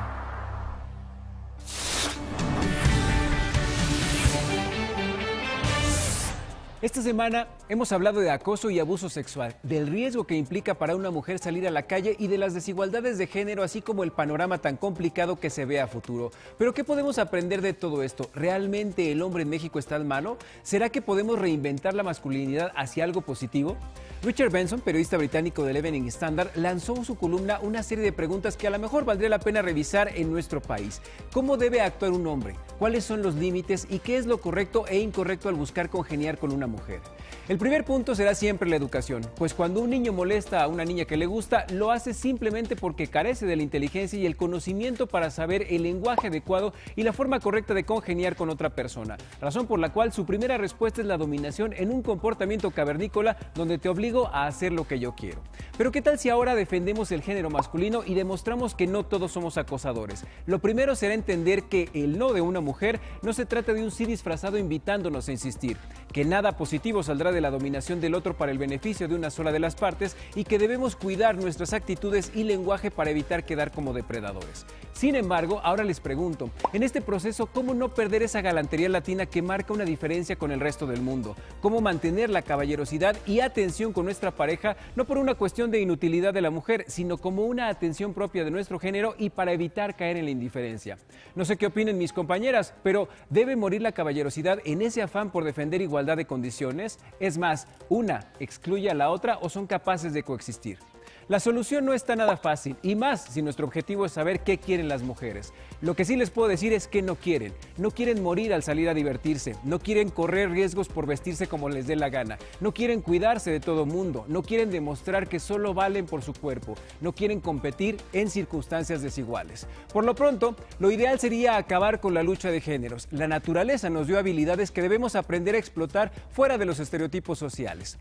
Esta semana hemos hablado de acoso y abuso sexual, del riesgo que implica para una mujer salir a la calle y de las desigualdades de género, así como el panorama tan complicado que se ve a futuro. Pero ¿qué podemos aprender de todo esto? ¿Realmente el hombre en México es tan malo? ¿Será que podemos reinventar la masculinidad hacia algo positivo? Richard Benson, periodista británico del Evening Standard, lanzó su columna una serie de preguntas que a lo mejor valdría la pena revisar en nuestro país. ¿Cómo debe actuar un hombre? ¿Cuáles son los límites? ¿Y qué es lo correcto e incorrecto al buscar congeniar con una mujer? El primer punto será siempre la educación, pues cuando un niño molesta a una niña que le gusta, lo hace simplemente porque carece de la inteligencia y el conocimiento para saber el lenguaje adecuado y la forma correcta de congeniar con otra persona, razón por la cual su primera respuesta es la dominación en un comportamiento cavernícola donde te obligo a hacer lo que yo quiero. Pero ¿qué tal si ahora defendemos el género masculino y demostramos que no todos somos acosadores? Lo primero será entender que el no de una mujer no se trata de un sí disfrazado invitándonos a insistir, que nada positivo saldrá de la dominación del otro para el beneficio de una sola de las partes y que debemos cuidar nuestras actitudes y lenguaje para evitar quedar como depredadores. Sin embargo, ahora les pregunto, en este proceso, ¿cómo no perder esa galantería latina que marca una diferencia con el resto del mundo? ¿Cómo mantener la caballerosidad y atención con nuestra pareja, no por una cuestión de inutilidad de la mujer, sino como una atención propia de nuestro género y para evitar caer en la indiferencia? No sé qué opinen mis compañeras, pero ¿debe morir la caballerosidad en ese afán por defender igualdad de condiciones? Es más, ¿una excluye a la otra o son capaces de coexistir? La solución no está nada fácil, y más si nuestro objetivo es saber qué quieren las mujeres. Lo que sí les puedo decir es que no quieren. No quieren morir al salir a divertirse, no quieren correr riesgos por vestirse como les dé la gana, no quieren cuidarse de todo mundo, no quieren demostrar que solo valen por su cuerpo, no quieren competir en circunstancias desiguales. Por lo pronto, lo ideal sería acabar con la lucha de géneros. La naturaleza nos dio habilidades que debemos aprender a explotar fuera de los estereotipos sociales.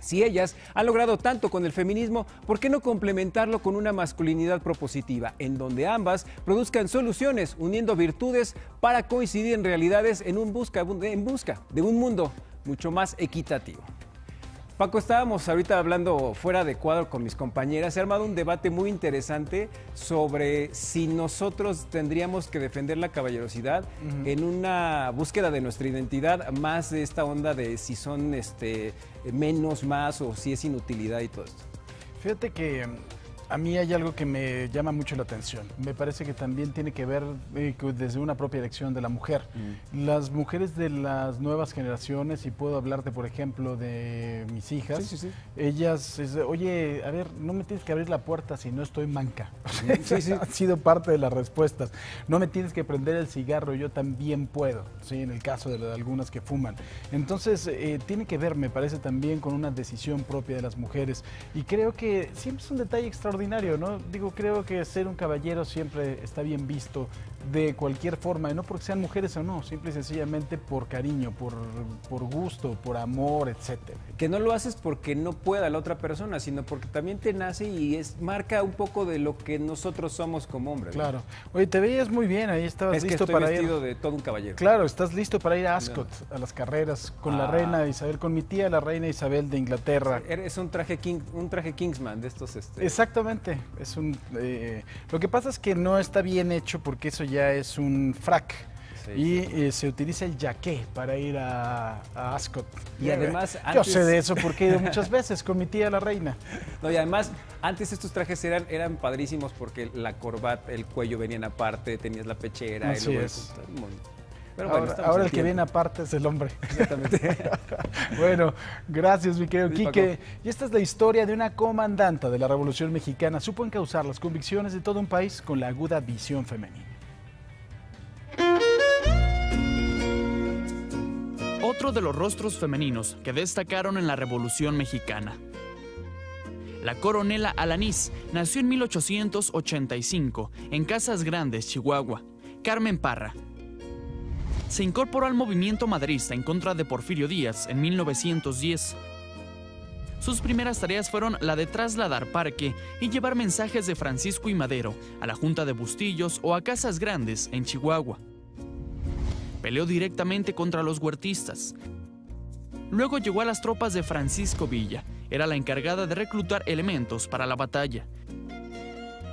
Si ellas han logrado tanto con el feminismo, ¿por qué no complementarlo con una masculinidad propositiva, en donde ambas produzcan soluciones, uniendo virtudes para coincidir en realidades en busca de un mundo mucho más equitativo? Paco, estábamos ahorita hablando fuera de cuadro con mis compañeras. Se ha armado un debate muy interesante sobre si nosotros tendríamos que defender la caballerosidad en una búsqueda de nuestra identidad, más de esta onda de si son menos, más o si es inutilidad y todo esto. Fíjate que A mí hay algo que me llama mucho la atención. Me parece que también tiene que ver desde una propia elección de la mujer. Las mujeres de las nuevas generaciones, y puedo hablarte, por ejemplo, de mis hijas, ellas, oye, a ver, no me tienes que abrir la puerta si no estoy manca. Ha sido parte de las respuestas. No me tienes que prender el cigarro, yo también puedo, ¿sí? En el caso de algunas que fuman. Entonces, tiene que ver, me parece, también con una decisión propia de las mujeres. Y creo que siempre es un detalle extraordinario, ¿no? Digo, creo que ser un caballero siempre está bien visto de cualquier forma, y no porque sean mujeres o no, simple y sencillamente por cariño, por gusto, por amor, etcétera. Que no lo haces porque no pueda la otra persona, sino porque también te nace y es marca un poco de lo que nosotros somos como hombres. Claro. ¿No? Oye, te veías muy bien, ahí estabas listo para ir. Es que estoy vestido de todo un caballero. Claro, estás listo para ir a Ascot, a las carreras, con la reina Isabel, con mi tía, la reina Isabel de Inglaterra. Es un traje Kingsman de estos. Exactamente. Es un, lo que pasa es que no está bien hecho porque eso ya es un frac. Sí, y se utiliza el yaqué para ir a Ascot. Y además... Yo sé de eso porque he ido muchas veces con mi tía la reina. No, y además, antes estos trajes eran padrísimos porque la corbata, el cuello venían aparte, tenías la pechera. Así es. Pero bueno, ahora el que viene aparte es el hombre. Exactamente. Bueno, gracias, mi querido Quique. Y esta es la historia de una comandanta de la Revolución Mexicana. Supo encauzar las convicciones de todo un país con la aguda visión femenina. Otro de los rostros femeninos que destacaron en la Revolución Mexicana. La coronela Alanís nació en 1885 en Casas Grandes, Chihuahua. Carmen Parra. Se incorporó al movimiento maderista en contra de Porfirio Díaz en 1910. Sus primeras tareas fueron la de trasladar parque y llevar mensajes de Francisco y Madero a la Junta de Bustillos o a Casas Grandes en Chihuahua. Peleó directamente contra los huertistas. Luego llegó a las tropas de Francisco Villa. Era la encargada de reclutar elementos para la batalla.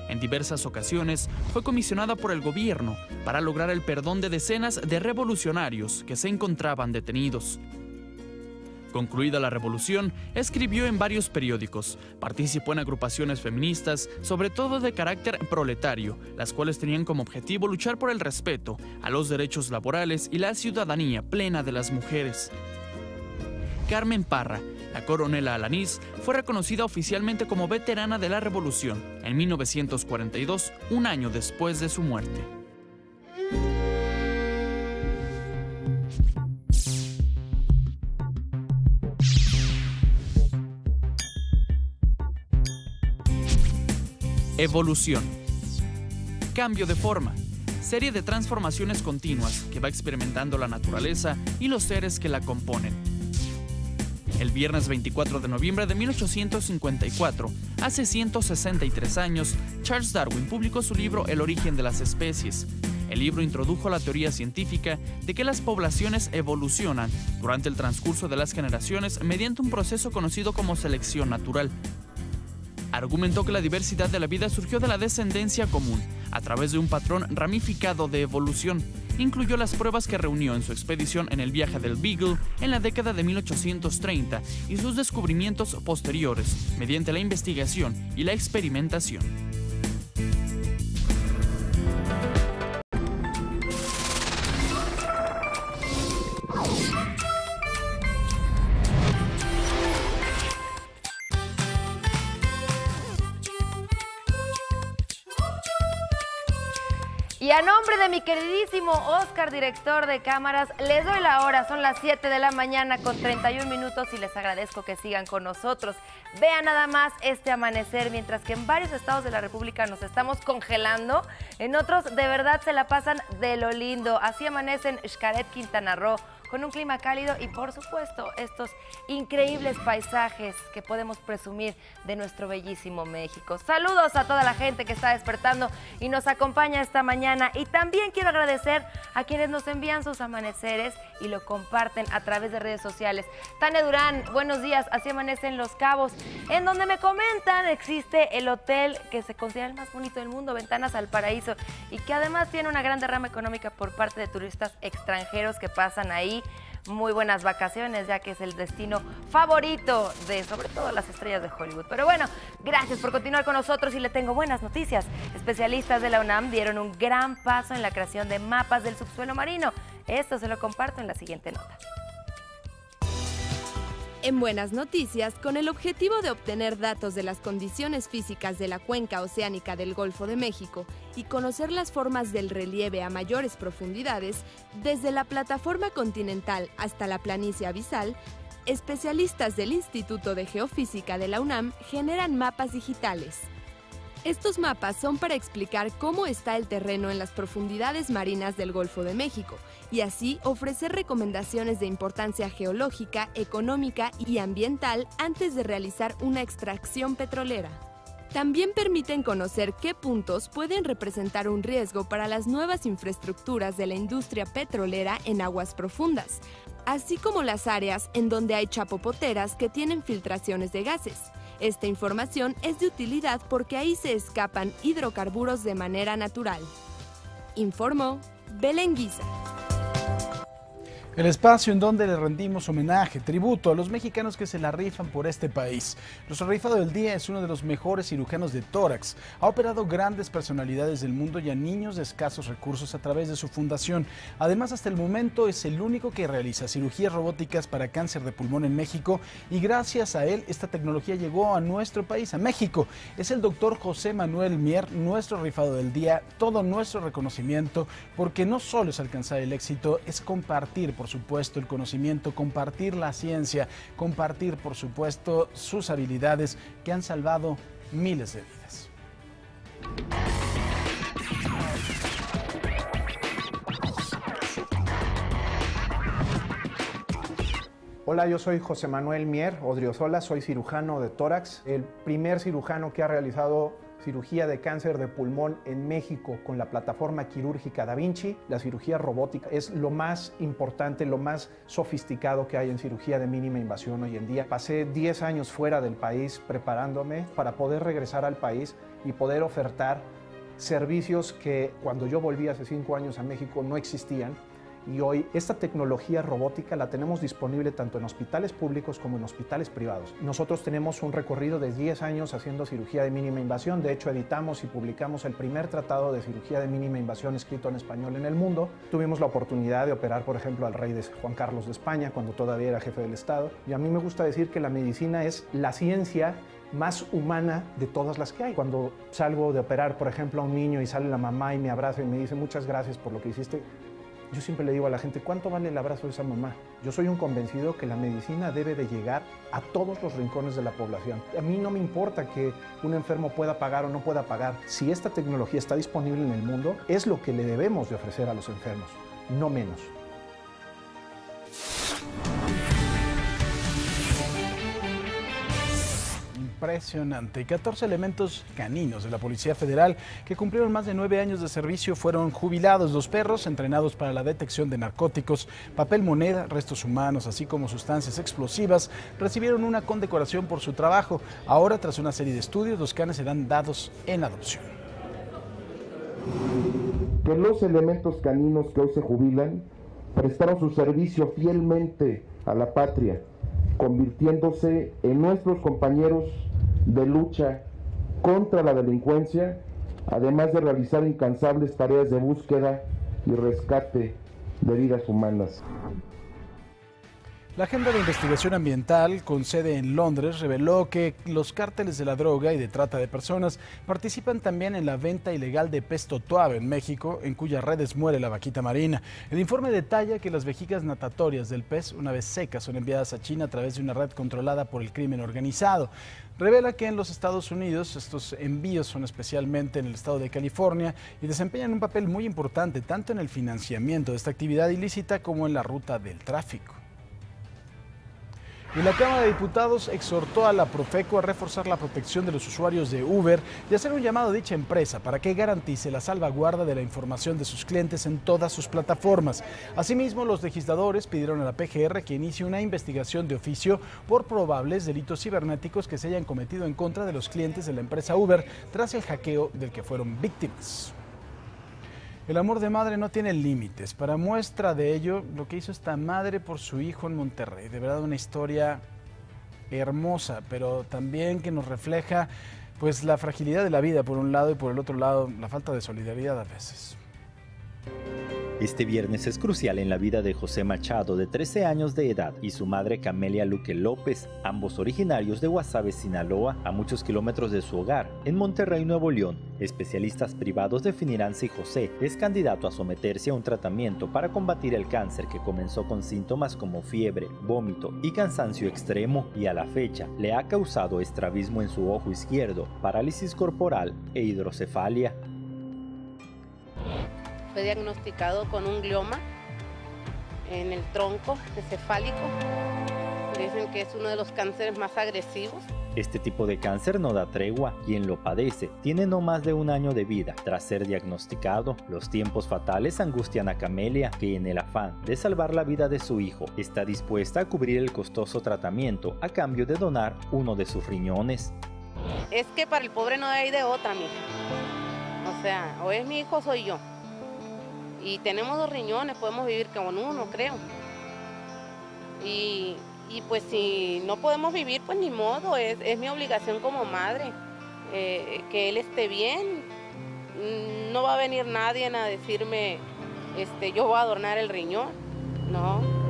En diversas ocasiones fue comisionada por el gobierno para lograr el perdón de decenas de revolucionarios que se encontraban detenidos. Concluida la revolución, escribió en varios periódicos, participó en agrupaciones feministas, sobre todo de carácter proletario, las cuales tenían como objetivo luchar por el respeto a los derechos laborales y la ciudadanía plena de las mujeres. Carmen Parra, la coronela Alanís, fue reconocida oficialmente como veterana de la Revolución en 1942, un año después de su muerte. Evolución. Cambio de forma. Serie de transformaciones continuas que va experimentando la naturaleza y los seres que la componen. El viernes 24 de noviembre de 1854, hace 163 años, Charles Darwin publicó su libro El origen de las especies. El libro introdujo la teoría científica de que las poblaciones evolucionan durante el transcurso de las generaciones mediante un proceso conocido como selección natural. Argumentó que la diversidad de la vida surgió de la descendencia común, a través de un patrón ramificado de evolución. Incluyó las pruebas que reunió en su expedición en el viaje del Beagle en la década de 1830 y sus descubrimientos posteriores, mediante la investigación y la experimentación. Y a nombre de mi queridísimo Oscar, director de cámaras, les doy la hora, son las 7 de la mañana con 31 minutos y les agradezco que sigan con nosotros. Vean nada más este amanecer, mientras que en varios estados de la República nos estamos congelando, en otros de verdad se la pasan de lo lindo. Así amanecen Xcaret, Quintana Roo, con un clima cálido y por supuesto estos increíbles paisajes que podemos presumir de nuestro bellísimo México. Saludos a toda la gente que está despertando y nos acompaña esta mañana, y también quiero agradecer a quienes nos envían sus amaneceres y lo comparten a través de redes sociales. Tania Durán, buenos días, así amanece en Los Cabos, en donde me comentan existe el hotel que se considera el más bonito del mundo, Ventanas al Paraíso, y que además tiene una gran derrama económica por parte de turistas extranjeros que pasan ahí. sí muy buenas vacaciones, ya que es el destino favorito de sobre todo las estrellas de Hollywood. Pero bueno, gracias por continuar con nosotros y le tengo buenas noticias. Especialistas de la UNAM dieron un gran paso en la creación de mapas del subsuelo marino. Esto se lo comparto en la siguiente nota. En buenas noticias, con el objetivo de obtener datos de las condiciones físicas de la cuenca oceánica del Golfo de México y conocer las formas del relieve a mayores profundidades, desde la plataforma continental hasta la planicie abisal, especialistas del Instituto de Geofísica de la UNAM generan mapas digitales. Estos mapas son para explicar cómo está el terreno en las profundidades marinas del Golfo de México y así ofrecer recomendaciones de importancia geológica, económica y ambiental antes de realizar una extracción petrolera. También permiten conocer qué puntos pueden representar un riesgo para las nuevas infraestructuras de la industria petrolera en aguas profundas, así como las áreas en donde hay chapopoteras que tienen filtraciones de gases. Esta información es de utilidad porque ahí se escapan hidrocarburos de manera natural. Informó Belén Guisa. El espacio en donde le rendimos homenaje, tributo a los mexicanos que se la rifan por este país. Nuestro rifado del día es uno de los mejores cirujanos de tórax. Ha operado grandes personalidades del mundo y a niños de escasos recursos a través de su fundación. Además, hasta el momento es el único que realiza cirugías robóticas para cáncer de pulmón en México y gracias a él esta tecnología llegó a nuestro país, a México. Es el doctor José Manuel Mier, nuestro rifado del día, todo nuestro reconocimiento, porque no solo es alcanzar el éxito, es compartir, por supuesto, el conocimiento, compartir la ciencia, compartir, por supuesto, sus habilidades que han salvado miles de vidas. Hola, yo soy José Manuel Mier Odriozola, soy cirujano de tórax, el primer cirujano que ha realizado cirugía de cáncer de pulmón en México con la plataforma quirúrgica Da Vinci. La cirugía robótica es lo más importante, lo más sofisticado que hay en cirugía de mínima invasión hoy en día. Pasé 10 años fuera del país preparándome para poder regresar al país y poder ofertar servicios que cuando yo volví hace 5 años a México no existían. Y hoy esta tecnología robótica la tenemos disponible tanto en hospitales públicos como en hospitales privados. Nosotros tenemos un recorrido de 10 años haciendo cirugía de mínima invasión. De hecho, editamos y publicamos el primer tratado de cirugía de mínima invasión escrito en español en el mundo. Tuvimos la oportunidad de operar, por ejemplo, al rey Juan Carlos de España cuando todavía era jefe del Estado. Y a mí me gusta decir que la medicina es la ciencia más humana de todas las que hay. Cuando salgo de operar, por ejemplo, a un niño y sale la mamá y me abraza y me dice muchas gracias por lo que hiciste, yo siempre le digo a la gente, ¿cuánto vale el abrazo de esa mamá? Yo soy un convencido que la medicina debe de llegar a todos los rincones de la población. A mí no me importa que un enfermo pueda pagar o no pueda pagar. Si esta tecnología está disponible en el mundo, es lo que le debemos de ofrecer a los enfermos, no menos. Impresionante. 14 elementos caninos de la Policía Federal que cumplieron más de 9 años de servicio fueron jubilados. Los perros entrenados para la detección de narcóticos, papel moneda, restos humanos, así como sustancias explosivas, recibieron una condecoración por su trabajo. Ahora, tras una serie de estudios, los canes serán dados en adopción. Que los elementos caninos que hoy se jubilan prestaron su servicio fielmente a la patria, convirtiéndose en nuestros compañeros de lucha contra la delincuencia, además de realizar incansables tareas de búsqueda y rescate de vidas humanas. La Agenda de Investigación Ambiental, con sede en Londres, reveló que los cárteles de la droga y de trata de personas participan también en la venta ilegal de pez totoaba en México, en cuyas redes muere la vaquita marina. El informe detalla que las vejigas natatorias del pez, una vez secas, son enviadas a China a través de una red controlada por el crimen organizado. Revela que en los Estados Unidos estos envíos son especialmente en el estado de California y desempeñan un papel muy importante tanto en el financiamiento de esta actividad ilícita como en la ruta del tráfico. Y la Cámara de Diputados exhortó a la Profeco a reforzar la protección de los usuarios de Uber y hacer un llamado a dicha empresa para que garantice la salvaguarda de la información de sus clientes en todas sus plataformas. Asimismo, los legisladores pidieron a la PGR que inicie una investigación de oficio por probables delitos cibernéticos que se hayan cometido en contra de los clientes de la empresa Uber tras el hackeo del que fueron víctimas. El amor de madre no tiene límites. Para muestra de ello, lo que hizo esta madre por su hijo en Monterrey. De verdad, una historia hermosa, pero también que nos refleja pues la fragilidad de la vida por un lado y por el otro lado la falta de solidaridad a veces. Este viernes es crucial en la vida de José Machado, de 13 años de edad, y su madre Camelia Luque López, ambos originarios de Guasave, Sinaloa, a muchos kilómetros de su hogar, en Monterrey, Nuevo León. Especialistas privados definirán si José es candidato a someterse a un tratamiento para combatir el cáncer que comenzó con síntomas como fiebre, vómito y cansancio extremo, y a la fecha le ha causado estrabismo en su ojo izquierdo, parálisis corporal e hidrocefalia. Fue diagnosticado con un glioma en el tronco encefálico. Dicen que es uno de los cánceres más agresivos. Este tipo de cáncer no da tregua. Quien lo padece tiene no más de un año de vida. Tras ser diagnosticado, los tiempos fatales angustian a Camelia, que en el afán de salvar la vida de su hijo, está dispuesta a cubrir el costoso tratamiento a cambio de donar uno de sus riñones. Es que para el pobre no hay de otra, mija. O sea, o es mi hijo o soy yo. Y tenemos dos riñones, podemos vivir con uno, creo. Y pues si no podemos vivir, pues ni modo, es mi obligación como madre, que él esté bien. No va a venir nadie a decirme, yo voy a adornar el riñón, no.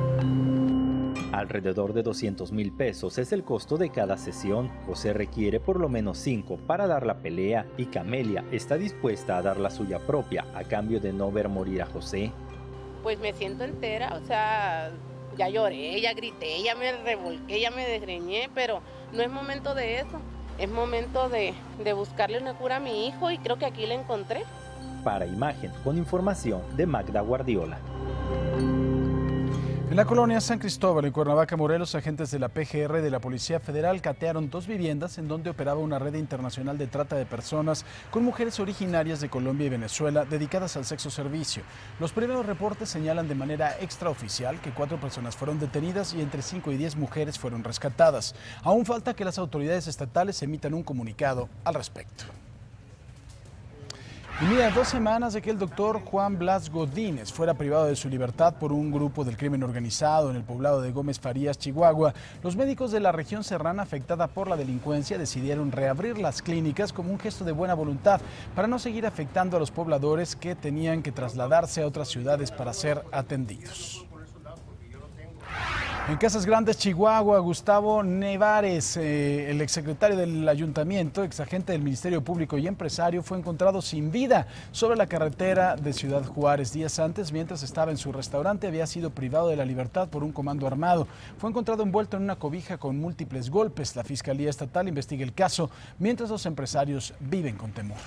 Alrededor de 200,000 pesos es el costo de cada sesión. José requiere por lo menos 5 para dar la pelea y Camelia está dispuesta a dar la suya propia a cambio de no ver morir a José. Pues me siento entera, o sea, ya lloré, ya grité, ya me revolqué, ya me desgreñé, pero no es momento de eso. Es momento de buscarle una cura a mi hijo y creo que aquí la encontré. Para Imagen, con información de Magda Guardiola. En la colonia San Cristóbal, en Cuernavaca, Morelos, agentes de la PGR de la Policía Federal catearon 2 viviendas en donde operaba una red internacional de trata de personas con mujeres originarias de Colombia y Venezuela dedicadas al sexo servicio. Los primeros reportes señalan de manera extraoficial que 4 personas fueron detenidas y entre 5 y 10 mujeres fueron rescatadas. Aún falta que las autoridades estatales emitan un comunicado al respecto. Y mira, 2 semanas de que el doctor Juan Blas Godínez fuera privado de su libertad por un grupo del crimen organizado en el poblado de Gómez Farías, Chihuahua, los médicos de la región serrana afectada por la delincuencia decidieron reabrir las clínicas como un gesto de buena voluntad para no seguir afectando a los pobladores que tenían que trasladarse a otras ciudades para ser atendidos. En Casas Grandes, Chihuahua, Gustavo Nevares, el exsecretario del ayuntamiento, exagente del Ministerio Público y empresario, fue encontrado sin vida sobre la carretera de Ciudad Juárez. Días antes, mientras estaba en su restaurante, había sido privado de la libertad por un comando armado. Fue encontrado envuelto en una cobija con múltiples golpes. La Fiscalía Estatal investiga el caso, mientras los empresarios viven con temor.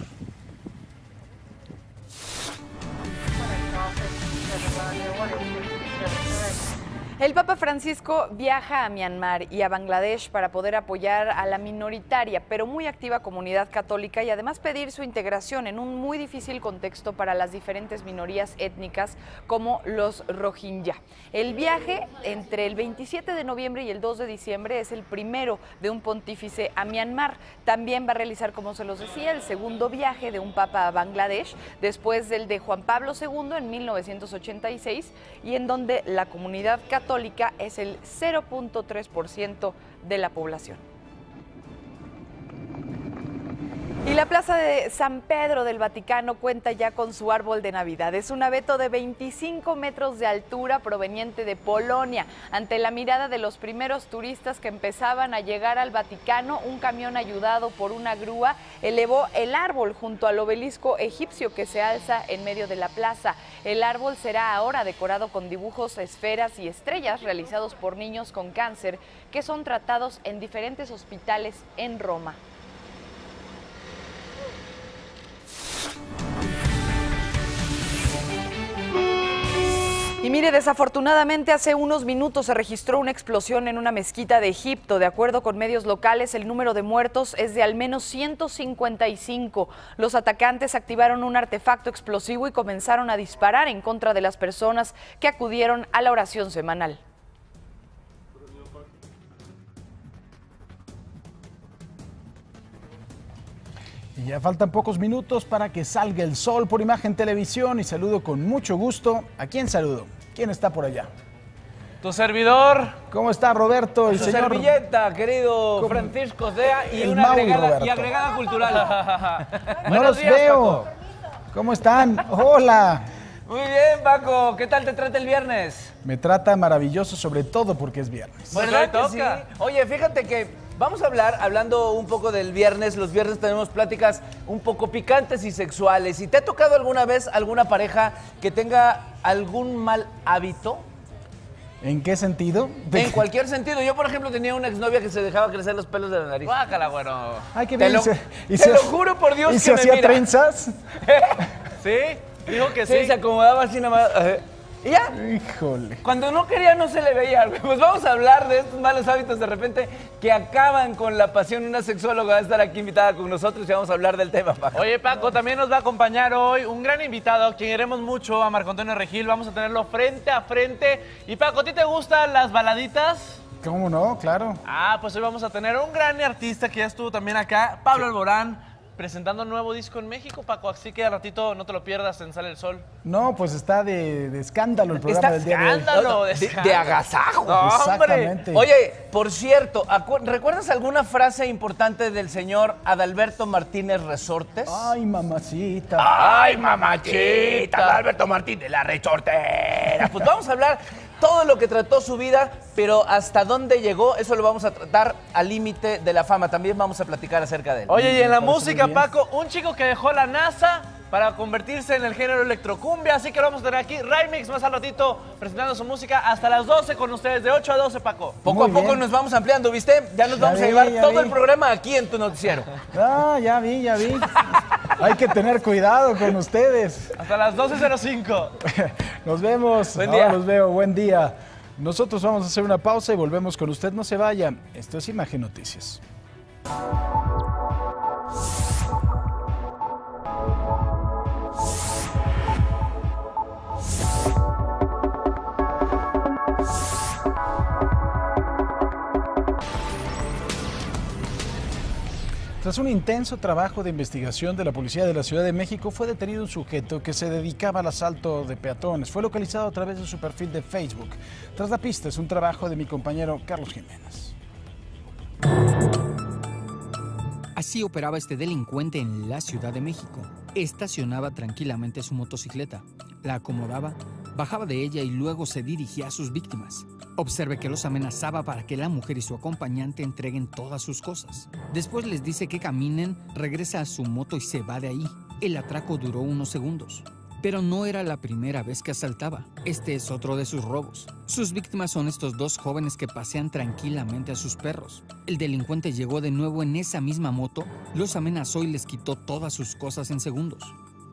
El Papa Francisco viaja a Myanmar y a Bangladesh para poder apoyar a la minoritaria, pero muy activa comunidad católica y además pedir su integración en un muy difícil contexto para las diferentes minorías étnicas como los Rohingya. El viaje entre el 27 de noviembre y el 2 de diciembre es el primero de un pontífice a Myanmar. También va a realizar, como se los decía, el segundo viaje de un papa a Bangladesh, después del de Juan Pablo II en 1986 y en donde la comunidad católica es el 0.3% de la población. Y la plaza de San Pedro del Vaticano cuenta ya con su árbol de Navidad. Es un abeto de 25 metros de altura proveniente de Polonia. Ante la mirada de los primeros turistas que empezaban a llegar al Vaticano, un camión ayudado por una grúa elevó el árbol junto al obelisco egipcio que se alza en medio de la plaza. El árbol será ahora decorado con dibujos, esferas y estrellas realizados por niños con cáncer que son tratados en diferentes hospitales en Roma. Y mire, desafortunadamente hace unos minutos se registró una explosión en una mezquita de Egipto. De acuerdo con medios locales, el número de muertos es de al menos 155. Los atacantes activaron un artefacto explosivo y comenzaron a disparar en contra de las personas que acudieron a la oración semanal. Y ya faltan pocos minutos para que salga el sol por Imagen Televisión y saludo con mucho gusto. ¿A quién saludo? ¿Quién está por allá? Tu servidor. ¿Cómo está, Roberto? El señor servilleta, querido ¿Cómo? Francisco Zea y el una Maui, agregada cultural. No los días, veo. Paco. ¿Cómo están? Hola. Muy bien, Paco. ¿Qué tal te trata el viernes? Me trata maravilloso, sobre todo porque es viernes. ¿Verdad que sí? Oye, fíjate que... Vamos a hablar, hablando un poco del viernes, los viernes tenemos pláticas un poco picantes y sexuales. ¿Y te ha tocado alguna vez alguna pareja que tenga algún mal hábito? ¿En qué sentido? En cualquier sentido. Yo, por ejemplo, tenía una exnovia que se dejaba crecer los pelos de la nariz. ¡Guácala, bueno! ¡Ay, qué bien! Te lo juro por Dios que me mira. ¿Y se hacía trenzas? ¿Sí? Dijo que sí. Sí, se acomodaba así nada más... ¿Y ya? Híjole. Cuando no quería no se le veía. Pues vamos a hablar de estos malos hábitos de repente que acaban con la pasión. Una sexóloga va a estar aquí invitada con nosotros y vamos a hablar del tema, Paco. Oye, Paco, también nos va a acompañar hoy un gran invitado a quien queremos mucho, a Marco Antonio Regil. Vamos a tenerlo frente a frente. Y Paco, ¿a ti te gustan las baladitas? ¿Cómo no? Claro. Ah, pues hoy vamos a tener un gran artista que ya estuvo también acá, Pablo Alborán, presentando un nuevo disco en México, Paco, así que al ratito no te lo pierdas en Sale el Sol. No, pues está de escándalo el programa del día de hoy. De agasajo. No, exactamente. Hombre. Oye, por cierto, ¿recuerdas alguna frase importante del señor Adalberto Martínez Resortes? Ay, mamacita. Ay, mamachita. Adalberto Martínez, la resortera. Pues vamos a hablar todo lo que trató su vida, pero hasta dónde llegó, eso lo vamos a tratar al límite de la fama. También vamos a platicar acerca de él. Oye, y en la música, Paco, un chico que dejó la NASA para convertirse en el género electrocumbia. Así que lo vamos a tener aquí, Raimix, más al ratito, presentando su música hasta las 12 con ustedes, de 8 a 12, Paco. Poco a poco nos vamos ampliando, ¿viste? Ya nos vamos a llevar todo el programa aquí en tu noticiero. Ah, ya vi, ya vi. Hay que tener cuidado con ustedes. Hasta las 12:05. Nos vemos. Buen día. Los veo. Buen día. Nosotros vamos a hacer una pausa y volvemos con usted. No se vaya. Esto es Imagen Noticias. Tras un intenso trabajo de investigación de la Policía de la Ciudad de México, fue detenido un sujeto que se dedicaba al asalto de peatones. Fue localizado a través de su perfil de Facebook. Tras la pista es un trabajo de mi compañero Carlos Jiménez. Así operaba este delincuente en la Ciudad de México. Estacionaba tranquilamente su motocicleta, la acomodaba, bajaba de ella y luego se dirigía a sus víctimas. Observe que los amenazaba para que la mujer y su acompañante entreguen todas sus cosas. Después les dice que caminen, regresa a su moto y se va de ahí. El atraco duró unos segundos. Pero no era la primera vez que asaltaba. Este es otro de sus robos. Sus víctimas son estos dos jóvenes que pasean tranquilamente a sus perros. El delincuente llegó de nuevo en esa misma moto, los amenazó y les quitó todas sus cosas en segundos.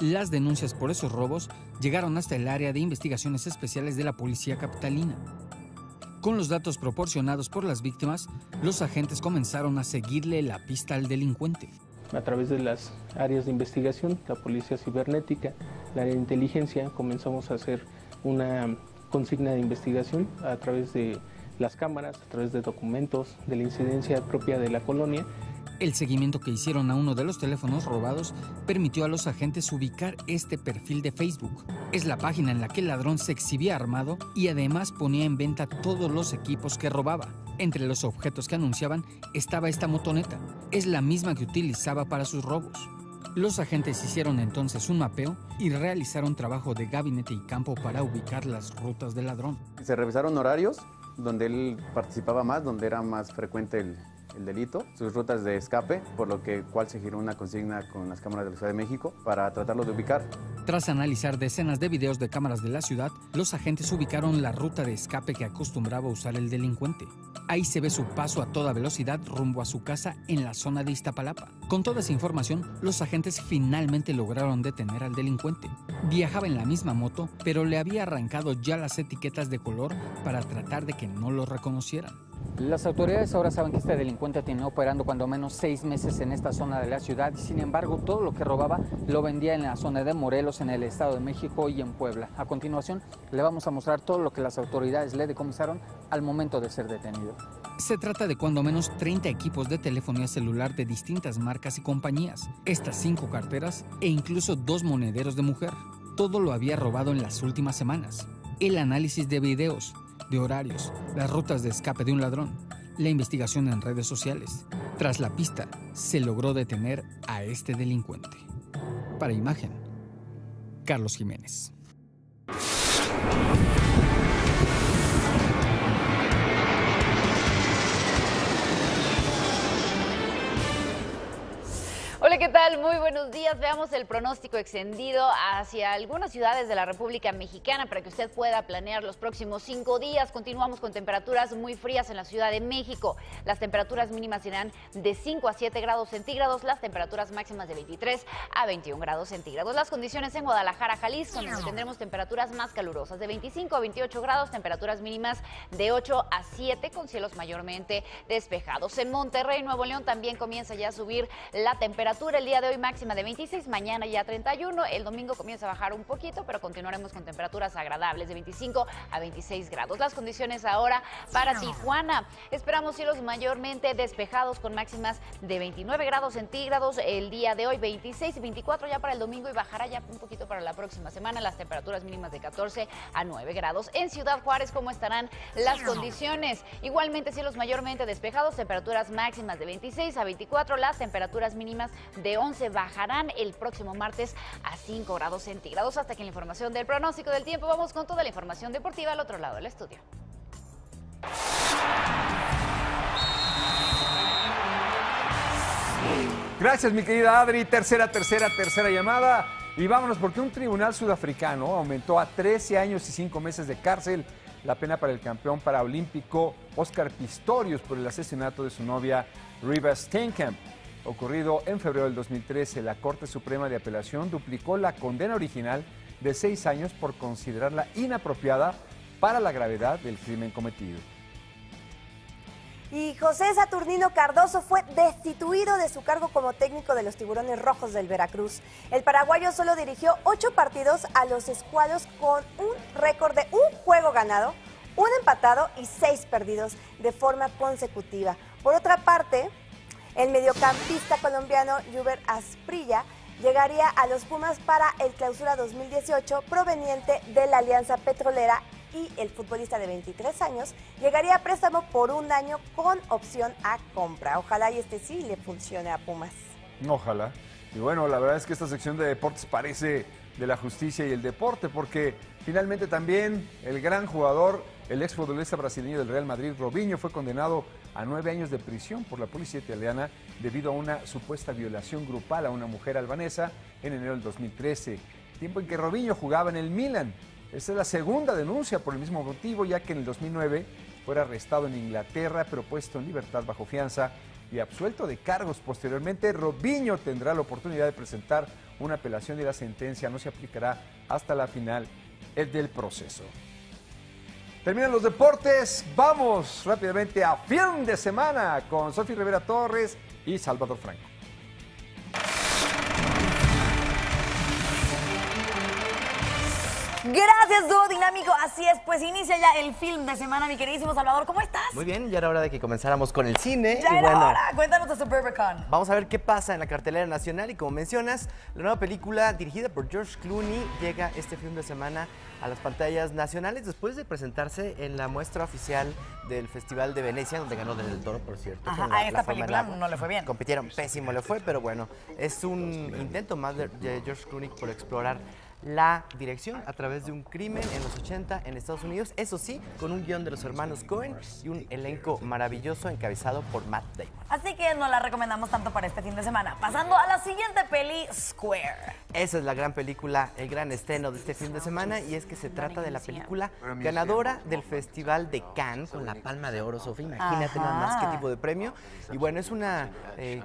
Las denuncias por esos robos llegaron hasta el área de investigaciones especiales de la Policía Capitalina. Con los datos proporcionados por las víctimas, los agentes comenzaron a seguirle la pista al delincuente. A través de las áreas de investigación, la policía cibernética, la área de inteligencia, comenzamos a hacer una consigna de investigación a través de las cámaras, a través de documentos, de la incidencia propia de la colonia. El seguimiento que hicieron a uno de los teléfonos robados permitió a los agentes ubicar este perfil de Facebook. Es la página en la que el ladrón se exhibía armado y además ponía en venta todos los equipos que robaba. Entre los objetos que anunciaban estaba esta motoneta. Es la misma que utilizaba para sus robos. Los agentes hicieron entonces un mapeo y realizaron trabajo de gabinete y campo para ubicar las rutas del ladrón. Se revisaron horarios donde él participaba más, donde era más frecuente el delito, sus rutas de escape, por lo que cual se giró una consigna con las cámaras de la Ciudad de México para tratarlo de ubicar. Tras analizar decenas de videos de cámaras de la ciudad, los agentes ubicaron la ruta de escape que acostumbraba usar el delincuente. Ahí se ve su paso a toda velocidad rumbo a su casa en la zona de Iztapalapa. Con toda esa información, los agentes finalmente lograron detener al delincuente. Viajaba en la misma moto, pero le había arrancado ya las etiquetas de color para tratar de que no lo reconocieran. Las autoridades ahora saben que este delincuente tenía operando cuando menos 6 meses en esta zona de la ciudad. Sin embargo, todo lo que robaba lo vendía en la zona de Morelos, en el Estado de México y en Puebla. A continuación, le vamos a mostrar todo lo que las autoridades le decomisaron al momento de ser detenido. Se trata de cuando menos 30 equipos de telefonía celular de distintas marcas y compañías, estas 5 carteras e incluso 2 monederos de mujer. Todo lo había robado en las últimas semanas. El análisis de videos, de horarios, las rutas de escape de un ladrón, la investigación en redes sociales. Tras la pista, se logró detener a este delincuente. Para Imagen, Carlos Jiménez. Hola, ¿qué tal? Muy buenos días. Veamos el pronóstico extendido hacia algunas ciudades de la República Mexicana para que usted pueda planear los próximos 5 días. Continuamos con temperaturas muy frías en la Ciudad de México. Las temperaturas mínimas serán de 5 a 7 grados centígrados, las temperaturas máximas de 23 a 21 grados centígrados. Las condiciones en Guadalajara, Jalisco, donde tendremos temperaturas más calurosas de 25 a 28 grados, temperaturas mínimas de 8 a 7 con cielos mayormente despejados. En Monterrey, Nuevo León, también comienza ya a subir la temperatura. El día de hoy máxima de 26, mañana ya 31, el domingo comienza a bajar un poquito, pero continuaremos con temperaturas agradables de 25 a 26 grados. Las condiciones ahora para Tijuana, esperamos cielos mayormente despejados con máximas de 29 grados centígrados el día de hoy, 26 y 24 ya para el domingo y bajará ya un poquito para la próxima semana, las temperaturas mínimas de 14 a 9 grados. En Ciudad Juárez, ¿cómo estarán las condiciones? Igualmente cielos mayormente despejados, temperaturas máximas de 26 a 24, las temperaturas mínimas de 11 bajarán el próximo martes a 5 grados centígrados. Hasta aquí la información del pronóstico del tiempo. Vamos con toda la información deportiva al otro lado del estudio. Gracias, mi querida Adri. Tercera llamada. Y vámonos porque un tribunal sudafricano aumentó a 13 años y 5 meses de cárcel la pena para el campeón paraolímpico Oscar Pistorius por el asesinato de su novia Riva Steenkamp. Ocurrido en febrero del 2013, la Corte Suprema de Apelación duplicó la condena original de 6 años por considerarla inapropiada para la gravedad del crimen cometido. Y José Saturnino Cardozo fue destituido de su cargo como técnico de los Tiburones Rojos del Veracruz. El paraguayo solo dirigió 8 partidos a los Escuadros con un récord de 1 juego ganado, 1 empatado y 6 perdidos de forma consecutiva. Por otra parte, el mediocampista colombiano Yuber Asprilla llegaría a los Pumas para el Clausura 2018 proveniente de la Alianza Petrolera y el futbolista de 23 años llegaría a préstamo por 1 año con opción a compra. Ojalá y este sí le funcione a Pumas. Ojalá. Y bueno, la verdad es que esta sección de deportes parece de la justicia y el deporte porque finalmente también el gran jugador, el exfutbolista brasileño del Real Madrid, Robinho, fue condenado a 9 años de prisión por la policía italiana debido a una supuesta violación grupal a una mujer albanesa en enero del 2013, tiempo en que Robinho jugaba en el Milan. Esta es la segunda denuncia por el mismo motivo, ya que en el 2009 fue arrestado en Inglaterra, pero puesto en libertad bajo fianza y absuelto de cargos. Posteriormente, Robinho tendrá la oportunidad de presentar una apelación y la sentencia no se aplicará hasta la final del proceso. Terminan los deportes, vamos rápidamente a Fin de Semana con Sofi Rivera Torres y Salvador Franco. Gracias, dúo dinámico. Así es, pues inicia ya el Film de Semana, mi queridísimo Salvador. ¿Cómo estás? Muy bien, ya era hora de que comenzáramos con el cine. Ya era hora. Cuéntanos de Suburbicon. Vamos a ver qué pasa en la cartelera nacional y como mencionas, la nueva película dirigida por George Clooney llega este Film de Semana a las pantallas nacionales después de presentarse en la muestra oficial del Festival de Venecia, donde ganó Del Toro, por cierto. Ajá, a esta película no le fue bien. Compitieron pésimo, le fue, pero bueno, es un intento más de George Clooney por explorar la dirección a través de un crimen en los 80 en Estados Unidos, eso sí, con un guión de los hermanos Coen y un elenco maravilloso encabezado por Matt Damon. Así que no la recomendamos tanto para este Fin de Semana. Pasando a la siguiente peli, Square. Esa es la gran película, el gran estreno de este Fin de Semana y es que se trata de la película ganadora del Festival de Cannes con la Palma de Oro, Sofía. Imagínate nada más qué tipo de premio. Y bueno, es una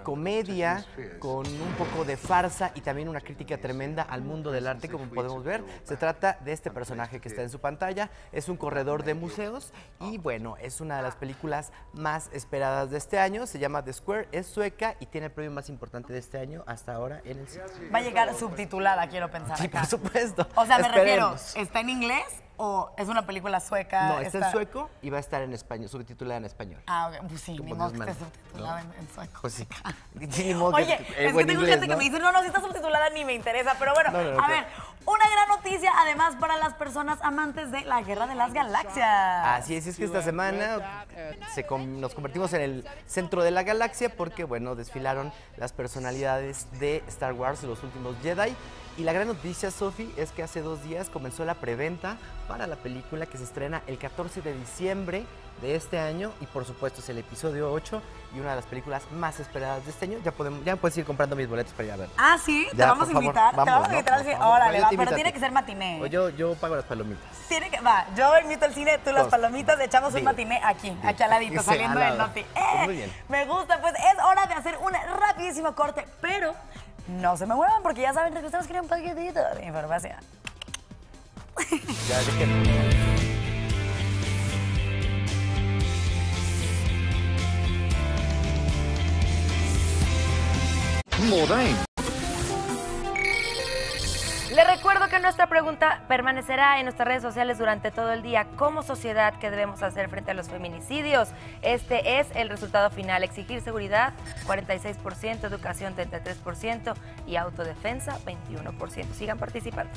comedia con un poco de farsa y también una crítica tremenda al mundo del arte, como podemos ver. Se trata de este personaje que está en su pantalla, es un corredor de museos y bueno, es una de las películas más esperadas de este año, se llama The Square, es sueca y tiene el premio más importante de este año hasta ahora en el cine. Va a llegar subtitulada, quiero pensar. Sí, acá. Por supuesto. O sea, me refiero, ¿está en inglés? ¿O es una película sueca? No, está en sueco y va a estar en español, subtitulada en español. Ah, ok, pues sí, ni modo que esté subtitulada en sueco. Pues sí. Oye, es que tengo gente que me dice, no, no, si está subtitulada ni me interesa, pero bueno, a ver, una gran noticia además para las personas amantes de la Guerra de las Galaxias. Así es que esta semana nos convertimos en el centro de la galaxia porque, bueno, desfilaron las personalidades de Star Wars, los últimos Jedi. Y la gran noticia, Sofi, es que hace 2 días comenzó la preventa para la película que se estrena el 14 de diciembre de este año. Y por supuesto es el episodio 8 y una de las películas más esperadas de este año. Ya puedes ir comprando mis boletos para ir a ver. Ah, sí, ya, te vamos a invitar, órale, va, pero tiene que ser matiné. Yo pago las palomitas. Tiene que, va, yo invito al cine, tú las palomitas, echamos un matiné aquí al ladito, saliendo del Noti. Muy bien. Me gusta, pues es hora de hacer un rapidísimo corte, pero... no se me muevan porque ya saben que ustedes quieren un paquetito de información. Les recuerdo que nuestra pregunta permanecerá en nuestras redes sociales durante todo el día. ¿Cómo sociedad qué debemos hacer frente a los feminicidios? Este es el resultado final. Exigir seguridad, 46%, educación, 33% y autodefensa, 21%. Sigan participando.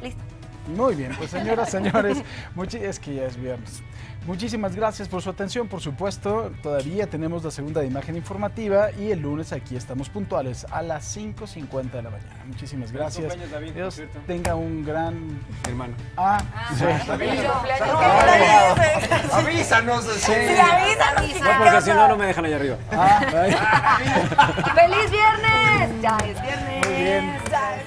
Listo. Muy bien, pues señoras, señores, es que ya es viernes. Muchísimas gracias por su atención, por supuesto, todavía tenemos la segunda de Imagen Informativa y el lunes aquí estamos puntuales a las 5:50 de la mañana. Muchísimas gracias. Feliz cumpleaños, David, Dios tenga un gran hermano. Sí. Avísanos. Sí, avísanos. No, porque si no, no me dejan allá arriba. ¡Feliz viernes! Ya es viernes. Muy bien. Ya es viernes.